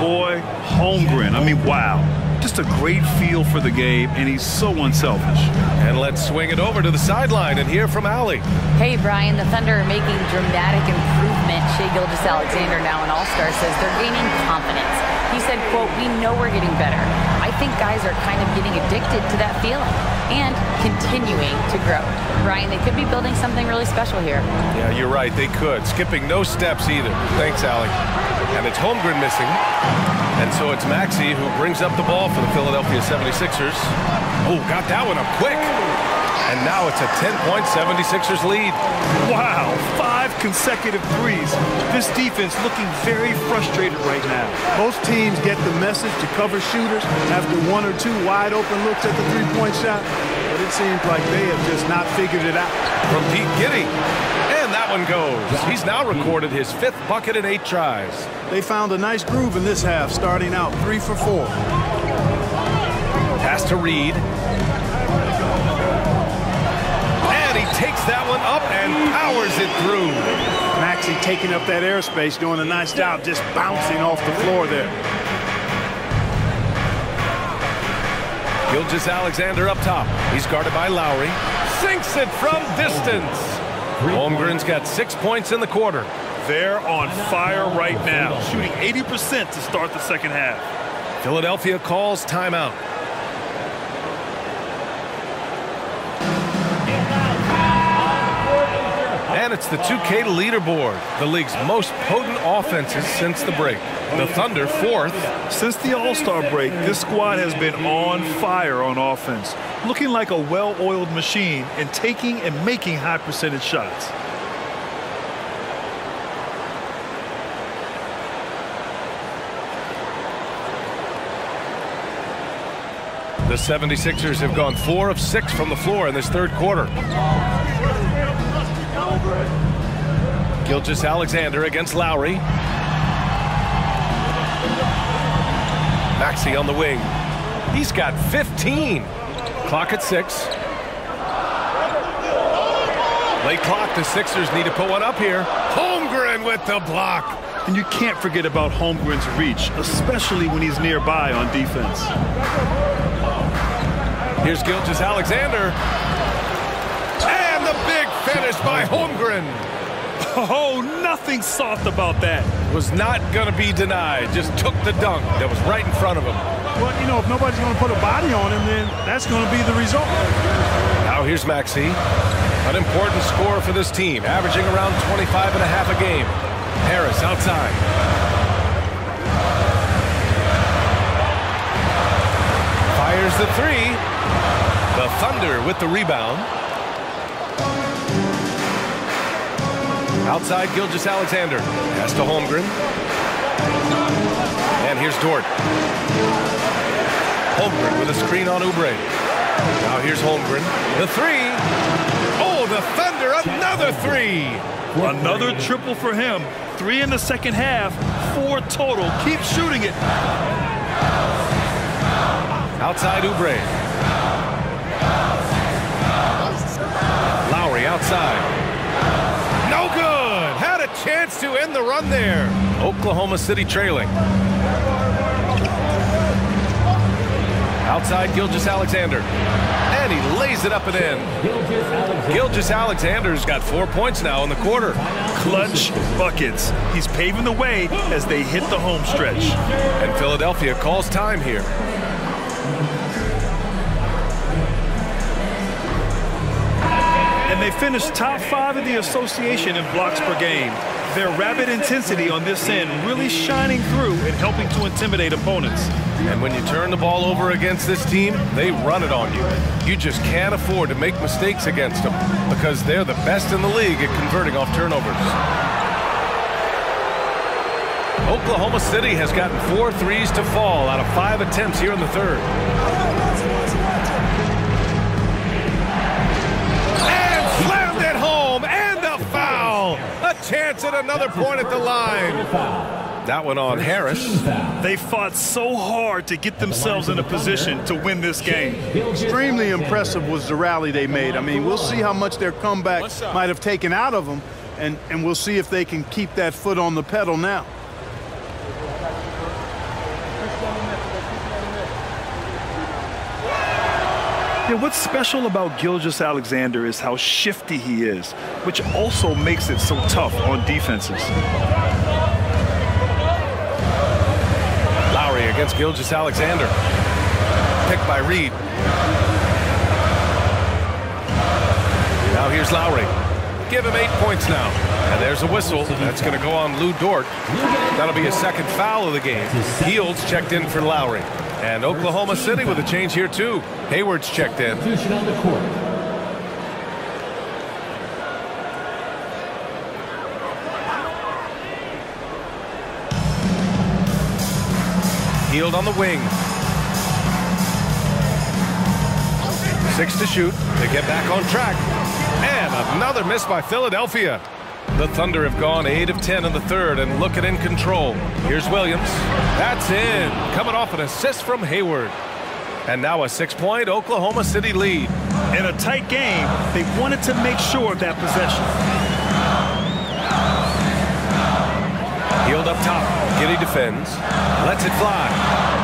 Boy, Holmgren, I mean, wow. Just a great feel for the game, and he's so unselfish. And let's swing it over to the sideline and hear from Allie. Hey, Brian, the Thunder are making dramatic improvement. Shai Gilgeous-Alexander, now an all-star, says they're gaining confidence. He said, quote, we know we're getting better. I think guys are kind of getting addicted to that feeling and continuing to grow. Brian, they could be building something really special here. Yeah, you're right, they could. Skipping no steps either. Thanks, Allie. And it's Holmgren missing. And so it's Maxey who brings up the ball for the Philadelphia seventy-sixers. Oh, got that one up quick. And now it's a ten-point seventy-sixers lead. Wow, five consecutive threes. This defense looking very frustrated right now. Both teams get the message to cover shooters after one or two wide-open looks at the three-point shot. But it seems like they have just not figured it out. From Pete Giddey. That one goes. He's now recorded his fifth bucket in eight tries. They found a nice groove in this half, starting out three for four. Pass to Reed. And he takes that one up and powers it through. Maxey taking up that airspace, doing a nice job just bouncing off the floor there. Gilgeous-Alexander up top. He's guarded by Lowry. Sinks it from distance. Holmgren's got six points in the quarter. They're on fire right now, shooting eighty percent to start the second half. Philadelphia calls timeout. And it's the two K leaderboard, the league's most potent offenses since the break. The Thunder fourth. Since the All-Star break, this squad has been on fire on offense, looking like a well-oiled machine and taking and making high-percentage shots. The seventy-sixers have gone four of six from the floor in this third quarter. Gilgeous-Alexander against Lowry. Maxey on the wing. He's got fifteen. Clock at six. Late clock. The Sixers need to put one up here. Holmgren with the block. And you can't forget about Holmgren's reach, especially when he's nearby on defense. Here's Gilgeous-Alexander. And the big finish by Holmgren. Oh, nothing soft about that. Was not going to be denied. Just took the dunk that was right in front of him. Well, you know, if nobody's going to put a body on him, then that's going to be the result. Now here's Maxey. An important score for this team, averaging around twenty-five and a half a game. Harris outside. Fires the three. The Thunder with the rebound. Outside Gilgeous-Alexander. Pass to Holmgren. And here's Dort. Holmgren with a screen on Oubre. Now here's Holmgren. The three. Oh, the Thunder, another three. Another triple for him. Three in the second half, four total. Keep shooting it. Outside Oubre. Lowry outside. No good. Had a chance to end the run there. Oklahoma City trailing. Outside Gilgeous-Alexander. And he lays it up and in. Gilgeous-Alexander's got four points now in the quarter. Clutch buckets. He's paving the way as they hit the home stretch. And Philadelphia calls time here. And they finished top five in the association in blocks per game. Their rapid intensity on this end really shining through and helping to intimidate opponents. And when you turn the ball over against this team, they run it on you. You just can't afford to make mistakes against them because they're the best in the league at converting off turnovers. Oklahoma City has gotten four threes to fall out of five attempts here in the third. And slammed it home, and the foul! A chance at another point at the line. That one on Harris. They fought so hard to get themselves in a position to win this game. Extremely impressive was the rally they made. I mean, we'll see how much their comeback might have taken out of them, and, and we'll see if they can keep that foot on the pedal now. Yeah, what's special about Gilgeous-Alexander is how shifty he is, which also makes it so tough on defenses. Against Gilgeous-Alexander. Picked by Reed. Now here's Lowry. Give him eight points now. And there's a whistle. That's going to go on Lu Dort. That'll be a second foul of the game. Hield's checked in for Lowry. And Oklahoma City with a change here too. Hayward's checked in. Hield on the wing. Six to shoot. They get back on track. And another miss by Philadelphia. The Thunder have gone eight of ten in the third and looking in control. Here's Williams. That's in. Coming off an assist from Hayward. And now a six-point Oklahoma City lead. In a tight game, they wanted to make sure of that possession. Hield up top. Giddey defends, lets it fly,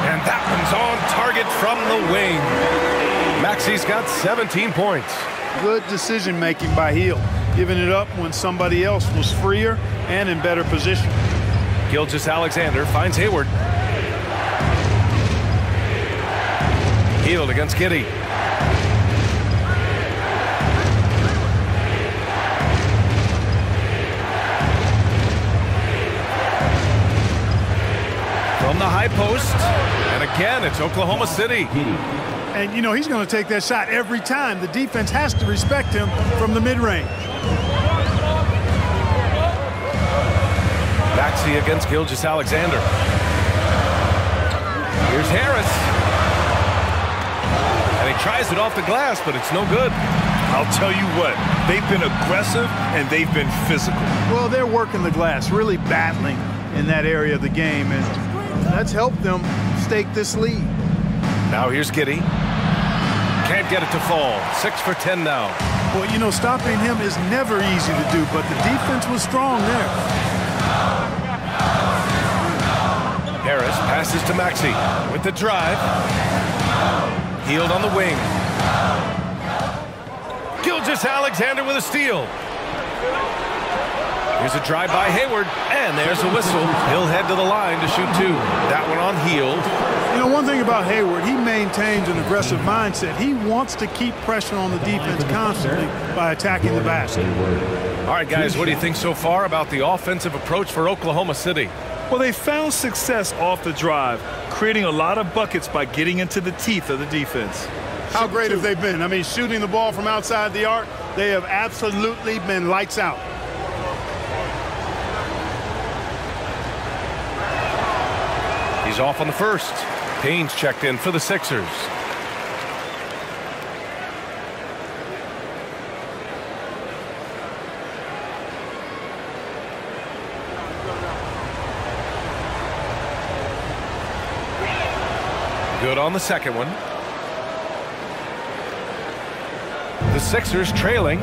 and that one's on target from the wing. Maxey's got seventeen points. Good decision-making by Hield, giving it up when somebody else was freer and in better position. Gilgeous-Alexander finds Hayward. Hield against Giddey. The high post, and again it's Oklahoma City. And you know he's going to take that shot every time. The defense has to respect him from the mid-range. Maxey against Gilgeous-Alexander. Here's Harris, and he tries it off the glass, but it's no good. I'll tell you what, they've been aggressive and they've been physical. Well, they're working the glass, really battling in that area of the game, and that's helped them stake this lead. Now here's Giddey. Can't get it to fall. Six for ten now. Well, you know, stopping him is never easy to do, but the defense was strong there. Harris passes to Maxey with the drive. Hield on the wing. Gilgeous-Alexander with a steal. Here's a drive by Hayward, and there's a whistle. He'll head to the line to shoot two. That one on Hield. You know, one thing about Hayward, he maintains an aggressive mindset. He wants to keep pressure on the defense constantly by attacking the basket. All right, guys, what do you think so far about the offensive approach for Oklahoma City? Well, they found success off the drive, creating a lot of buckets by getting into the teeth of the defense. How great have they been? I mean, shooting the ball from outside the arc, they have absolutely been lights out. He's off on the first. Payne's checked in for the Sixers. Good on the second one. The Sixers trailing.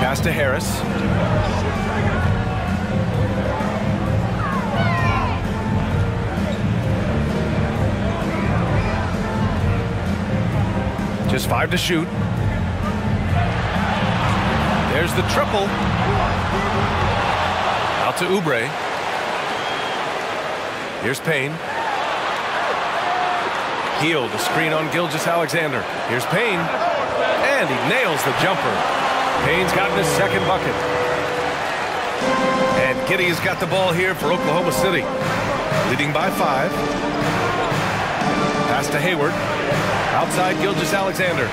Pass to Harris. Just five to shoot. There's the triple. Out to Oubre. Here's Payne. Hield, a screen on Gilgeous-Alexander. Here's Payne. And he nails the jumper. Payne's gotten his second bucket. And Giddey has got the ball here for Oklahoma City. Leading by five. Pass to Hayward. Outside Gilgeous-Alexander.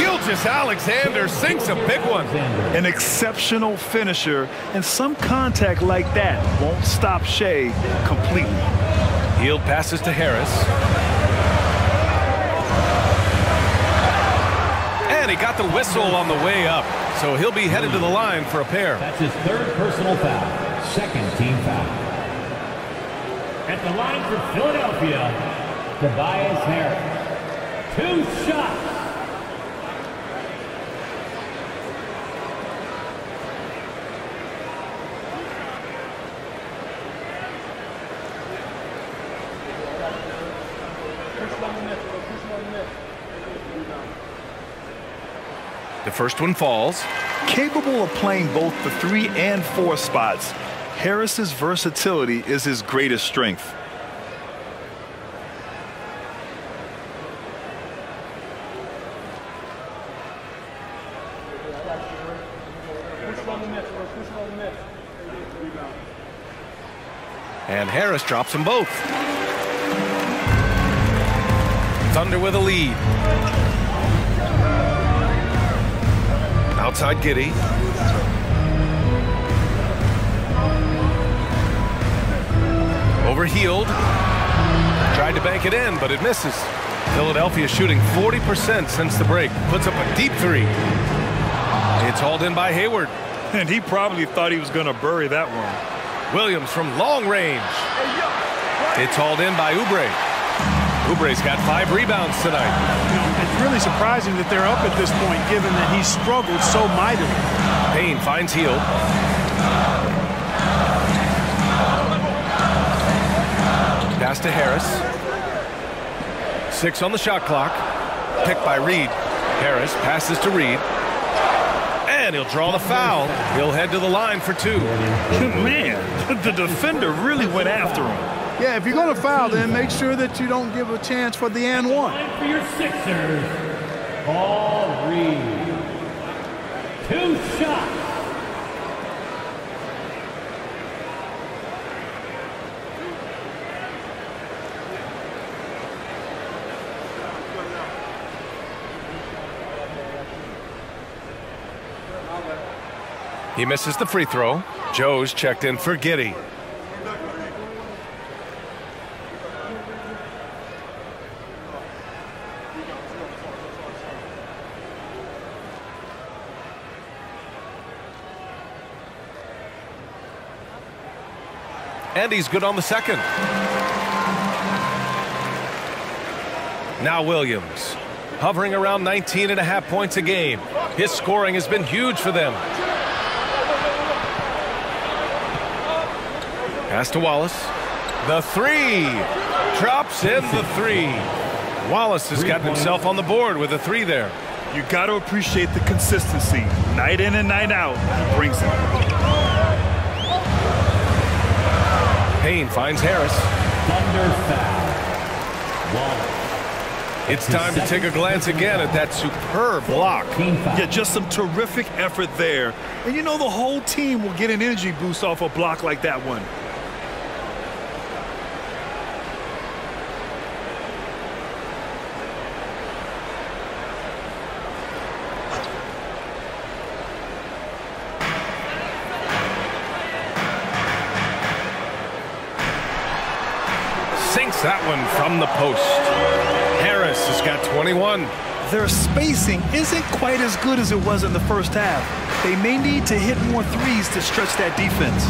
Gilgeous-Alexander sinks a big one. An exceptional finisher, and some contact like that won't stop Shai completely. Hield passes to Harris. And he got the whistle on the way up, so he'll be headed to the line for a pair. That's his third personal foul, second team foul. At the line for Philadelphia, Tobias Harris. Two shots. The first one falls. Capable of playing both the three and four spots, Harris's versatility is his greatest strength. And Harris drops them both. Thunder with a lead. Outside Giddey. Over Hield. Tried to bank it in, but it misses. Philadelphia shooting forty percent since the break. Puts up a deep three. It's hauled in by Hayward. And he probably thought he was going to bury that one. Williams from long range. It's hauled in by Oubre. Oubre's got five rebounds tonight. You know, it's really surprising that they're up at this point, given that he struggled so mightily. Payne finds Hield. Pass to Harris. Six on the shot clock. Picked by Reed. Harris passes to Reed. And he'll draw the foul. He'll head to the line for two. Man, the defender really went after him. Yeah, if you're going to foul, then make sure that you don't give a chance for the and one. Time for your Sixers. Paul Reed. Two shots. He misses the free throw. Joe's checked in for Giddey. And he's good on the second. Now Williams, hovering around nineteen and a half points a game. His scoring has been huge for them. Pass to Wallace. The three. Drops in the three. Wallace has gotten himself on the board with a three there. You got to appreciate the consistency. Night in and night out, he brings it. Payne finds Harris. Thunder foul. Wallace. It's time to take a glance again at that superb block. Yeah, just some terrific effort there. And you know the whole team will get an energy boost off a block like that one. That one from the post. Harris has got twenty-one. their spacing isn't quite as good as it was in the first half. They may need to hit more threes to stretch that defense.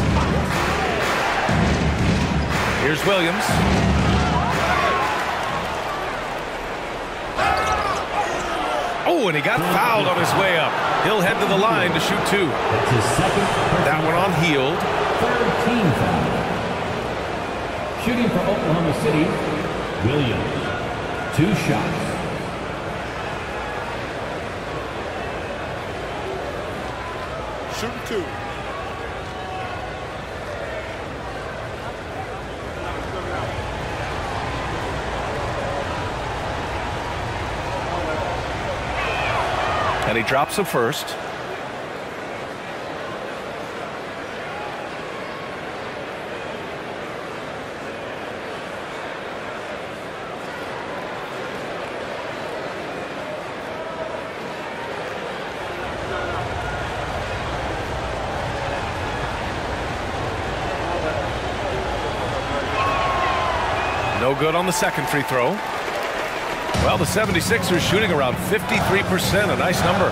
Here's Williams. Oh, and he got fouled on his way up. He'll head to the line to shoot two. That one on Hield. thirteen foul. Shooting for Oklahoma City, Williams. Two shots. Shooting two. And he drops the first. No good on the second free throw. Well, the seventy-sixers shooting around fifty-three percent, a nice number.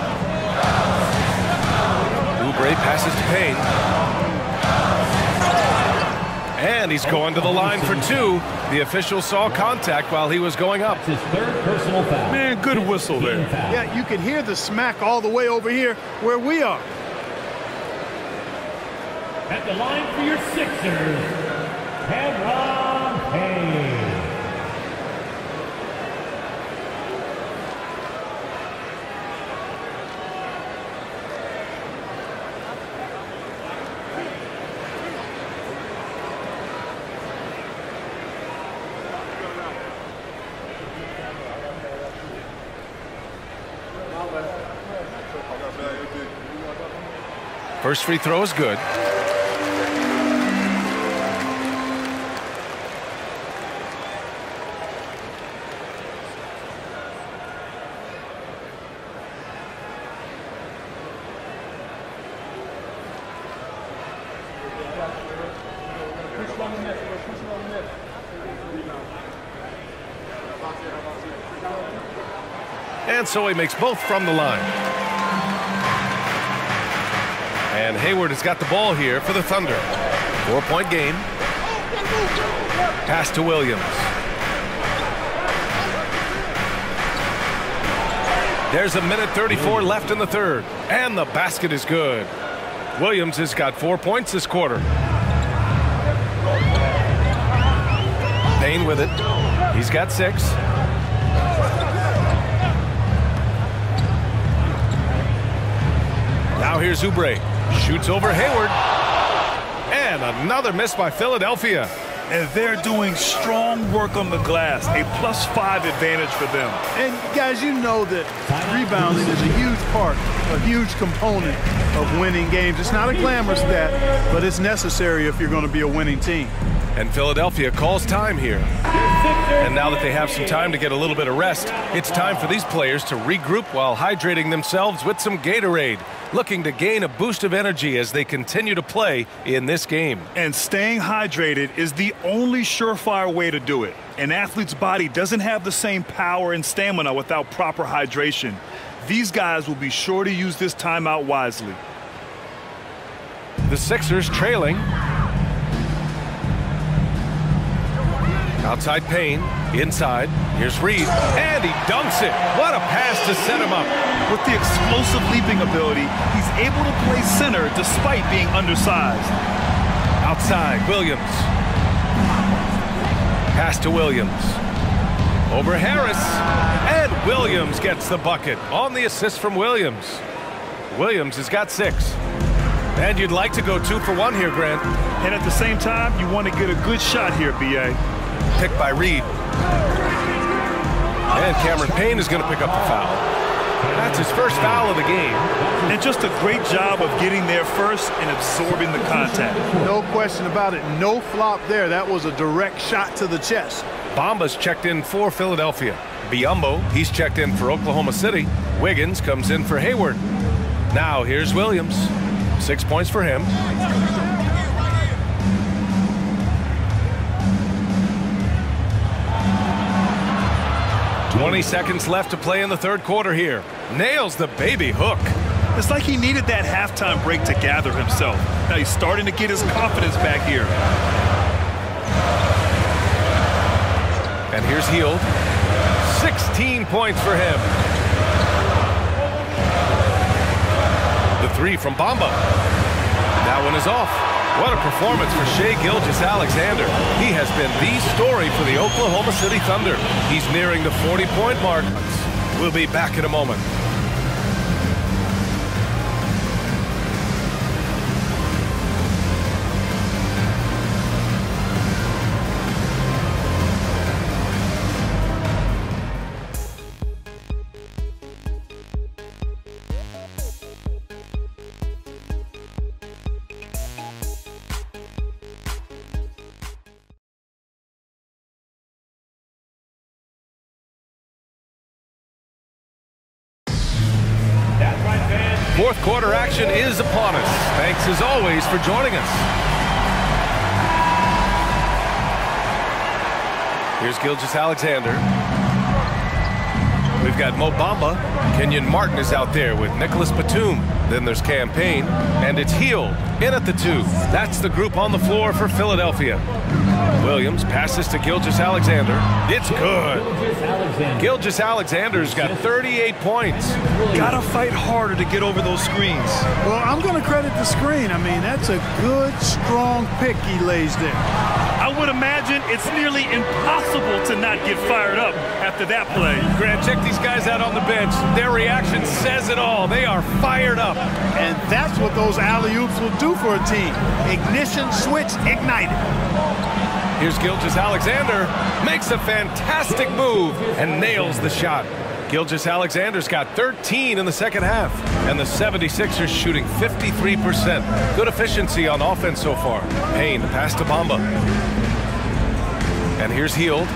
Oubre passes to Payne. And he's going to the line for two. The official saw contact while he was going up. His third personal foul. Man, good whistle there. Yeah, you could hear the smack all the way over here where we are. At the line for your Sixers, Cameron Payne. First free throw is good. And so he makes both from the line. And Hayward has got the ball here for the Thunder. Four-point game. Pass to Williams. There's a minute thirty-four left in the third. And the basket is good. Williams has got four points this quarter. Payne with it. He's got six. Now here's Oubre. Shoots over Hayward. And another miss by Philadelphia. And they're doing strong work on the glass. A plus five advantage for them. And guys, you know that rebounding is a huge part, a huge component of winning games. It's not a glamorous stat, but it's necessary if you're going to be a winning team. And Philadelphia calls time here. And now that they have some time to get a little bit of rest, it's time for these players to regroup while hydrating themselves with some Gatorade, looking to gain a boost of energy as they continue to play in this game. And staying hydrated is the only surefire way to do it. An athlete's body doesn't have the same power and stamina without proper hydration. These guys will be sure to use this timeout wisely. The Sixers trailing. Outside Payne, inside, here's Reed, and he dunks it. What a pass to set him up. With the explosive leaping ability, he's able to play center despite being undersized. Outside, Williams. Pass to Williams. Over Harris, and Williams gets the bucket on the assist from Williams. Williams has got six. And you'd like to go two for one here, Grant. And at the same time, you want to get a good shot here, B A Picked by Reed. And Cameron Payne is going to pick up the foul. That's his first foul of the game. And just a great job of getting there first and absorbing the contact. No question about it. No flop there. That was a direct shot to the chest. Bamba's checked in for Philadelphia. Biyombo, he's checked in for Oklahoma City. Wiggins comes in for Hayward. Now here's Williams. Six points for him. twenty seconds left to play in the third quarter here. Nails the baby hook. It's like he needed that halftime break to gather himself. Now he's starting to get his confidence back here. And here's Hield. sixteen points for him. The three from Bamba. That one is off. What a performance for Shai Gilgeous-Alexander. He has been the story for the Oklahoma City Thunder. He's nearing the forty-point mark. We'll be back in a moment. Fourth quarter action is upon us. Thanks as always for joining us. Here's Gilgeous-Alexander. We've got Mo Bamba. Kenyon Martin is out there with Nicolas Batum. Then there's Cam Payne. And it's Hield in at the two. That's the group on the floor for Philadelphia. Williams passes to Gilgeous-Alexander. It's good. Gilgeous-Alexander's got thirty-eight points. Gotta fight harder to get over those screens. Well, I'm going to credit the screen. I mean, that's a good, strong pick he lays there. I would imagine it's nearly impossible to not get fired up after that play. Grant, check these guys out on the bench. Their reaction says it all. They are fired up. And that's what those alley-oops will do for a team. Ignition, switch, ignited. Here's Gilgeous-Alexander, makes a fantastic move and nails the shot. Gilgeous-Alexander's got thirteen in the second half, and the seventy-sixers shooting fifty-three percent. Good efficiency on offense so far. Payne, pass to Bamba. And here's Hield,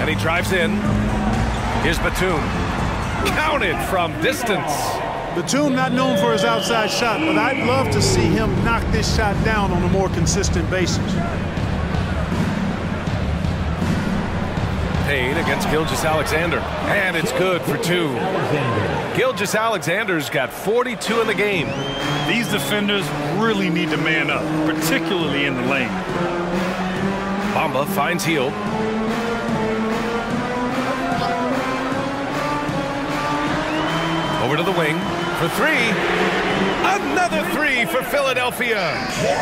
and he drives in. Here's Batum. Counted from distance. Batum not known for his outside shot, but I'd love to see him knock this shot down on a more consistent basis. Against Gilgeous-Alexander, and it's good for two. Gilgeous-Alexander's got forty-two in the game. These defenders really need to man up, particularly in the lane. Bamba finds Hield. Over to the wing for three. Another three for Philadelphia.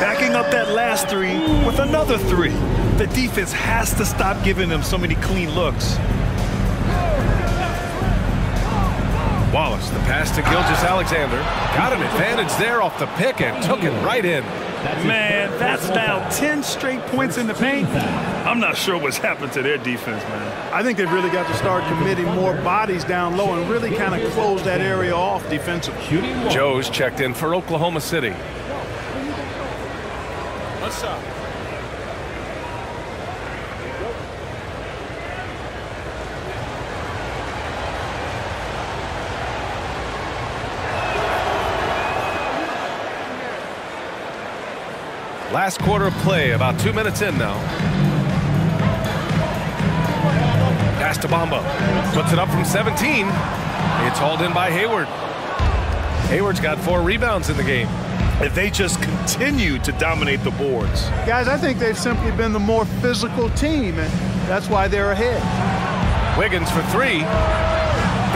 Backing up that last three with another three. The defense has to stop giving them so many clean looks. Wallace, the pass to Gilgeous-Alexander. Got an advantage there off the pick and took it right in. Man, that's now ten straight points in the paint. I'm not sure what's happened to their defense, man. I think they've really got to start committing more bodies down low and really kind of close that area off defensively. Joe's checked in for Oklahoma City. What's up? Last quarter of play, about two minutes in now. Pass to Bamba. Puts it up from seventeen. It's hauled in by Hayward. Hayward's got four rebounds in the game. If they just continue to dominate the boards. Guys, I think they've simply been the more physical team, and that's why they're ahead. Wiggins for three.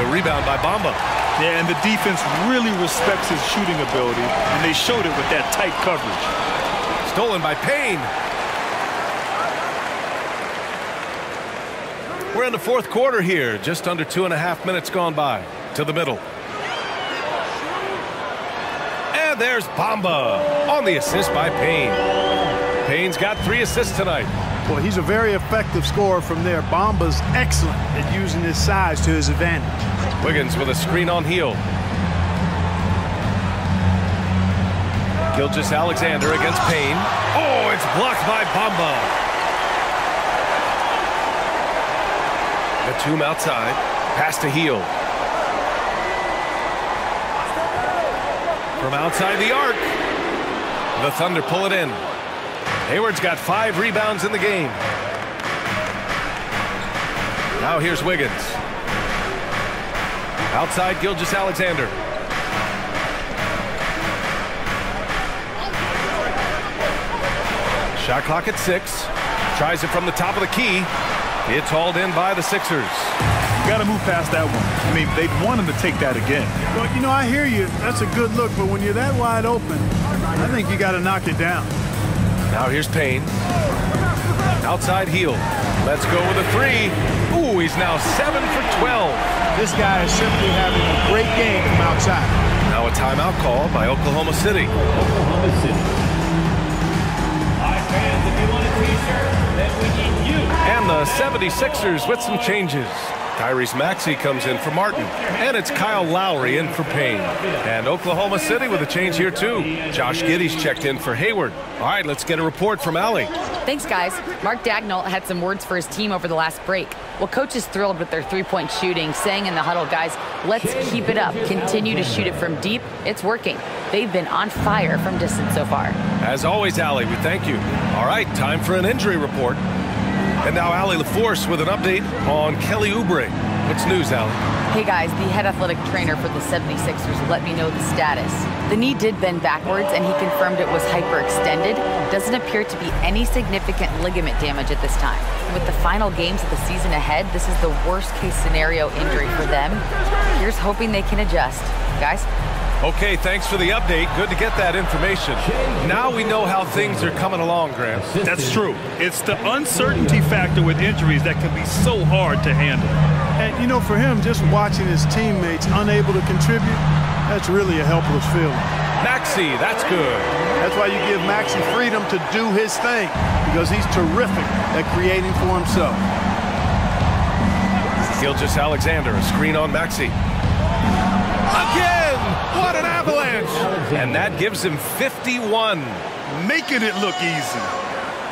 The rebound by Bamba. Yeah, and the defense really respects his shooting ability, and they showed it with that tight coverage. Stolen by Payne. We're in the fourth quarter here. Just under two and a half minutes gone by. To the middle. And there's Bamba on the assist by Payne. Payne's got three assists tonight. Well, he's a very effective scorer from there. Bamba's excellent at using his size to his advantage. Wiggins with a screen on Hield. Gilgeous-Alexander against Payne. Oh, it's blocked by Bamba. Batum outside. Pass to Hield. From outside the arc. The Thunder pull it in. Hayward's got five rebounds in the game. Now here's Wiggins. Outside Gilgeous-Alexander. Shot clock at six. Tries it from the top of the key. It's hauled in by the Sixers. You got to move past that one. I mean, they want him to take that again. Well, you know, I hear you. That's a good look, but when you're that wide open, I think you got to knock it down. Now here's Payne. Outside Hield. Let's go with a three. Ooh, he's now seven for twelve. This guy is simply having a great game from outside. Now a timeout call by Oklahoma City. Oklahoma City. My fans, if you want a t-shirt, then we need you. And the seventy-sixers with some changes. Tyrese Maxey comes in for Martin, and it's Kyle Lowry in for Payne. And Oklahoma City with a change here, too. Josh Giddey's checked in for Hayward. All right, let's get a report from Allie. Thanks, guys. Mark Daigneault had some words for his team over the last break. Well, coach is thrilled with their three-point shooting, saying in the huddle, guys, let's keep it up. Continue to shoot it from deep. It's working. They've been on fire from distance so far. As always, Allie, we thank you. All right, time for an injury report. And now Allie LaForce with an update on Kelly Oubre. What's news, Allie? Hey, guys, the head athletic trainer for the seventy-sixers let me know the status. The knee did bend backwards, and he confirmed it was hyperextended. Doesn't appear to be any significant ligament damage at this time. With the final games of the season ahead, this is the worst-case scenario injury for them. Here's hoping they can adjust. Guys? Okay, thanks for the update. Good to get that information. Now we know how things are coming along, Grant. That's true. It's the uncertainty factor with injuries that can be so hard to handle. And, you know, for him, just watching his teammates unable to contribute, that's really a helpless feeling. Maxey, that's good. That's why you give Maxey freedom to do his thing, because he's terrific at creating for himself. Gilgeous-Alexander, a screen on Maxey. Again! What an avalanche! And that gives him fifty-one. Making it look easy.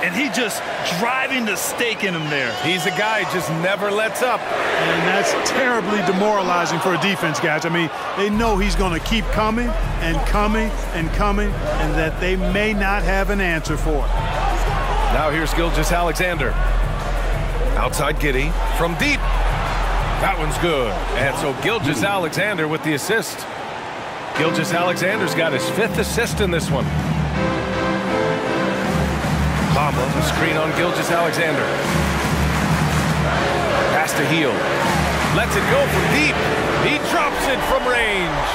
And he just driving the stake in him there. He's a guy who just never lets up. And that's terribly demoralizing for a defense, guys. I mean, they know he's going to keep coming and coming and coming, and that they may not have an answer for it. Now here's Gilgeous-Alexander. Outside Giddey from deep. That one's good. And so Gilgeous-Alexander with the assist. Gilgeous-Alexander's got his fifth assist in this one. Bamba, screen on Gilgeous-Alexander. Pass to Hield. Lets it go from deep. He drops it from range.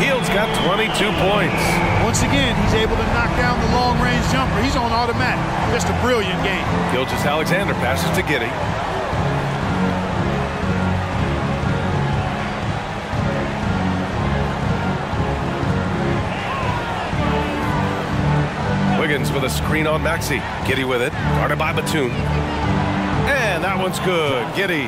Hield's got twenty-two points. Once again, he's able to knock down the long-range jumper. He's on automatic. Just a brilliant game. Gilgeous-Alexander passes to Giddey. Wiggins with a screen on Maxey. Giddey with it. Guarded by Batum. And that one's good. Giddey.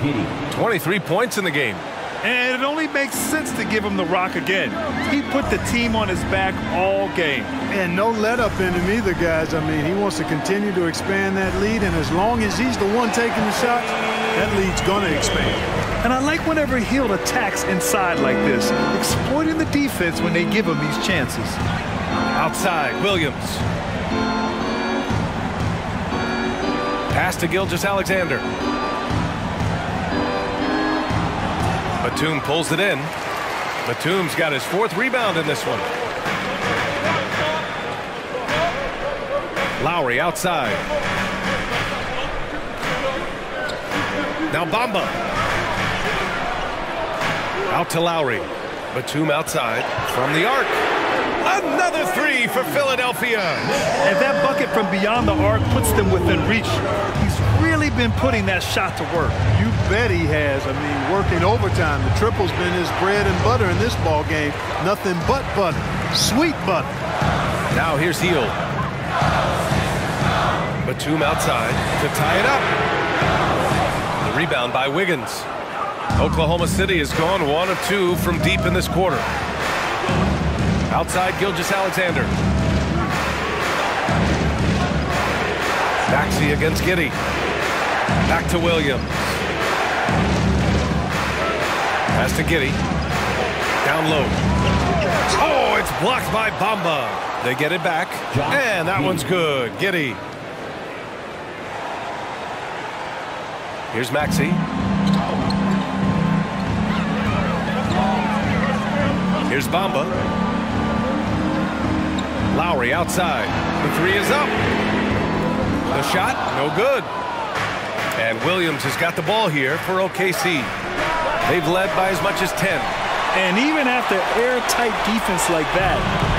twenty-three points in the game. And it only makes sense to give him the rock again. He put the team on his back all game. And no let-up in him either, guys. I mean, he wants to continue to expand that lead, and as long as he's the one taking the shots, that lead's going to expand. And I like whenever Hield attacks inside like this, exploiting the defense when they give him these chances. Outside, Williams. Pass to Gilgeous-Alexander. Batum pulls it in. Batum's got his fourth rebound in this one. Lowry outside. Now Bamba. Out to Lowry. Batum outside from the arc. Another three for Philadelphia. And that bucket from beyond the arc puts them within reach. He's really been putting that shot to work. You bet he has. I mean, working overtime. The triple's been his bread and butter in this ball game. Nothing but butter. Sweet butter. Now here's Hield. Batum outside to tie it up. The rebound by Wiggins. Oklahoma City has gone one of two from deep in this quarter. Outside Gilgeous-Alexander. Maxey against Giddey. Back to Williams. Pass to Giddey. Down low. Oh, it's blocked by Bamba. They get it back. And that one's good. Giddey. Here's Maxey. Here's Bamba. Lowry outside. The three is up. The shot, no good. And Williams has got the ball here for O K C. They've led by as much as ten. And even after airtight defense like that,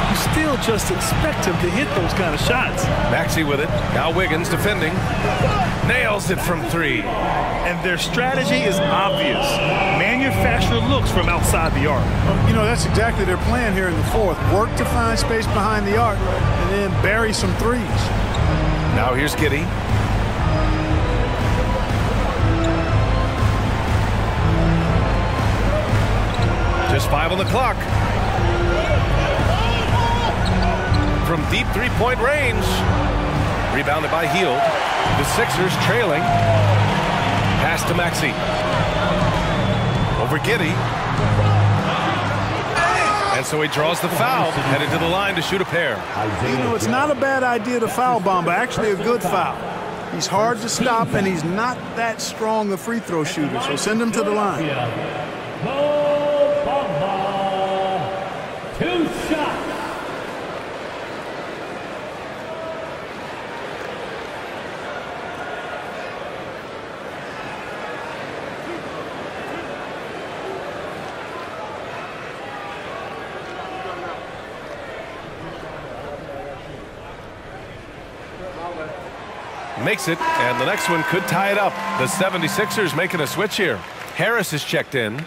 you still just expect him to hit those kind of shots. Maxey with it. Now Wiggins defending. Nails it from three. And their strategy is obvious. Manufacture looks from outside the arc. You know, that's exactly their plan here in the fourth. Work to find space behind the arc and then bury some threes. Now here's Giddey. Just five on the clock. From deep three-point range. Rebounded by Hield. The Sixers trailing. Pass to Maxey. Over Giddey. And so he draws the foul, headed to the line to shoot a pair. You know, it's not a bad idea to foul Bamba. Actually, a good foul. He's hard to stop, and he's not that strong a free throw shooter, so send him to the line. Two shots. Makes it, and the next one could tie it up. The seventy-sixers making a switch here. Harris is checked in.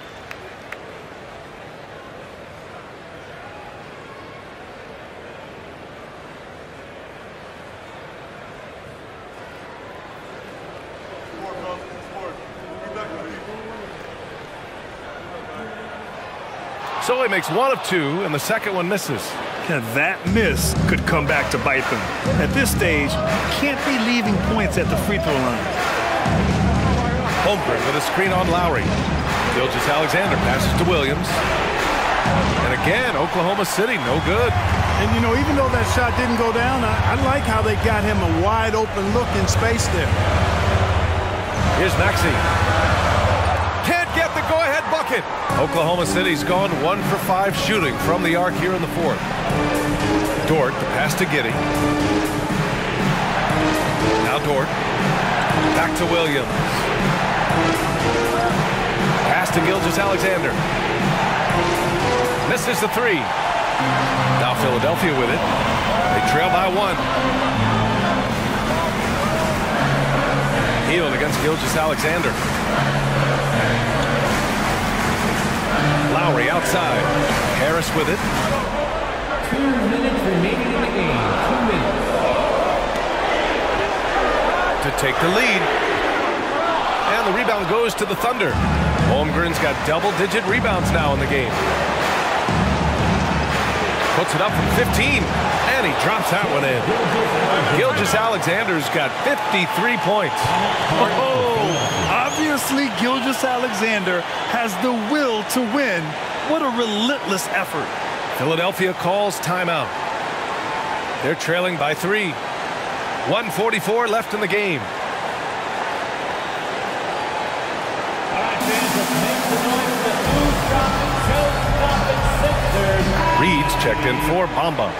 So he makes one of two, and the second one misses. And that miss could come back to bite them. At this stage, can't be leaving points at the free throw line. Holmgren with a screen on Lowry. Gilgeous-Alexander passes to Williams. And again, Oklahoma City, no good. And, you know, even though that shot didn't go down, I, I like how they got him a wide-open look in space there. Here's Maxey. Can't get the go-ahead bucket. Oklahoma City's gone one for five shooting from the arc here in the fourth. Dort, the pass to Giddey. Now Dort. Back to Williams. Pass to Gilgeous-Alexander. Misses the three. Now Philadelphia with it. They trail by one. Hield against Gilgeous-Alexander. Lowry outside. Harris with it. Two minutes remaining in the game. Two minutes. To take the lead. And the rebound goes to the Thunder. Holmgren's got double-digit rebounds now in the game. Puts it up from fifteen. And he drops that one in. Gilgeous-Alexander's got fifty-three points. Oh! Obviously, Gilgeous-Alexander has the will to win. What a relentless effort. Philadelphia calls timeout. They're trailing by three. one forty-four left in the game. Reed's checked in for Bamba.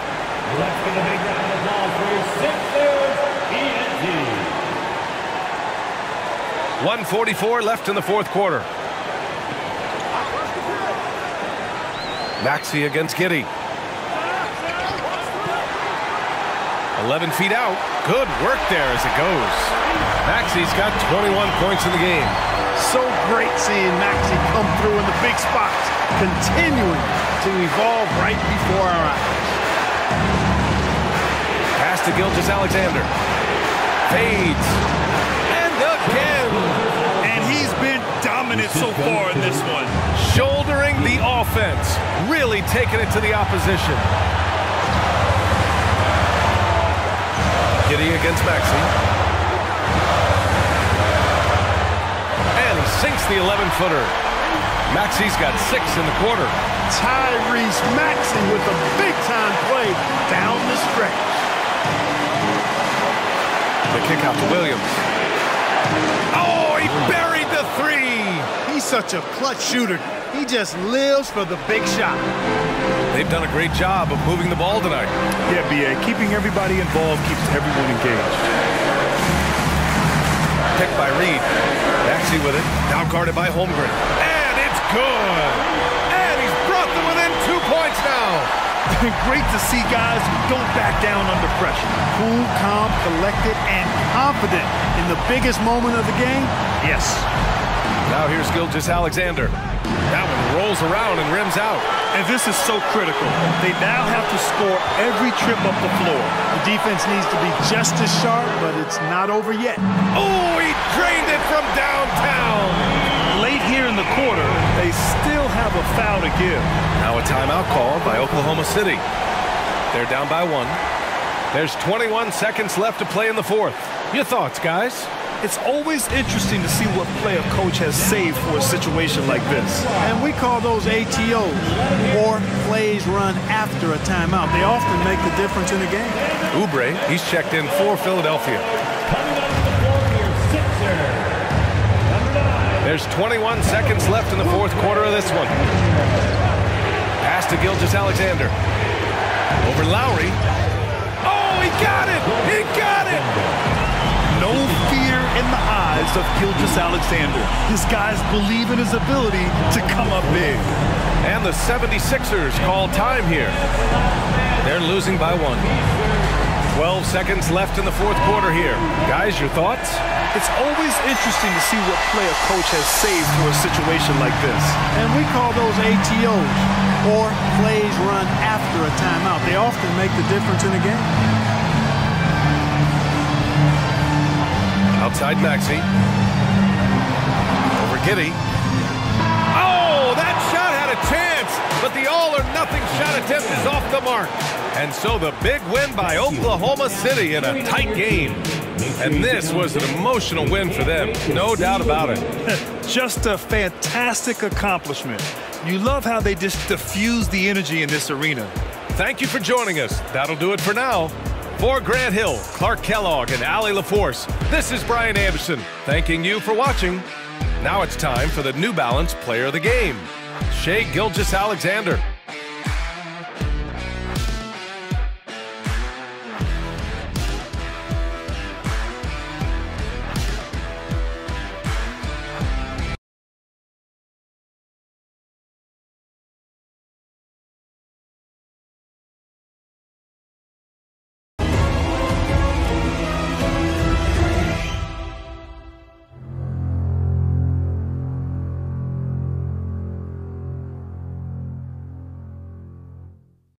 one forty-four left in the fourth quarter. Maxey against Giddey. eleven feet out. Good work there as it goes. Maxey's got twenty-one points in the game. So great seeing Maxey come through in the big spots, continuing to evolve right before our eyes. Pass to Gilgeous-Alexander. Fades. So far in this one, shouldering the offense, really taking it to the opposition. Giddey against Maxey, and he sinks the eleven-footer. Maxey's got six in the quarter. Tyrese Maxey with a big-time play down the stretch. The kick out to Williams. Oh, he buried the three. He's such a clutch shooter. He just lives for the big shot. They've done a great job of moving the ball tonight. Yeah, B A, keeping everybody involved keeps everyone engaged. Picked by Reed. Maxey with it. Now guarded by Holmgren. And it's good. And he's brought them within two points now. Great to see guys who don't back down under pressure. Cool, calm, collected, and confident in the biggest moment of the game. Yes. Now here's Gilgeous-Alexander. That one rolls around and rims out. And this is so critical. They now have to score every trip up the floor. The defense needs to be just as sharp, but it's not over yet. Oh, he drained it from downtown. Late here in the quarter, they still have a foul to give. Now a timeout called by Oklahoma City. They're down by one. There's twenty-one seconds left to play in the fourth. Your thoughts, guys? It's always interesting to see what play a coach has saved for a situation like this. And we call those A T Os, or plays run after a timeout. They often make the difference in a game. Oubre, he's checked in for Philadelphia. There's twenty-one seconds left in the fourth quarter of this one. Pass to Gilgeous-Alexander. Over Lowry. Oh, he got it! He got it! No fear in the eyes of Gilgeous-Alexander. This guy's believe in his ability to come up big. And the seventy-sixers call time here. They're losing by one. twelve seconds left in the fourth quarter here. Guys, your thoughts? It's always interesting to see what play a coach has saved for a situation like this. And we call those A T Os, or plays run after a timeout. They often make the difference in a game. Outside Maxey. Over Giddey. Oh, that shot had a chance, but the all-or-nothing shot attempt is off the mark. And so the big win by Oklahoma City in a tight game. And this was an emotional win for them, no doubt about it. Just a fantastic accomplishment. You love how they just diffuse the energy in this arena. Thank you for joining us. That'll do it for now. For Grant Hill, Clark Kellogg, and Allie LaForce, this is Brian Anderson thanking you for watching. Now it's time for the New Balance Player of the Game, Shai Gilgeous-Alexander.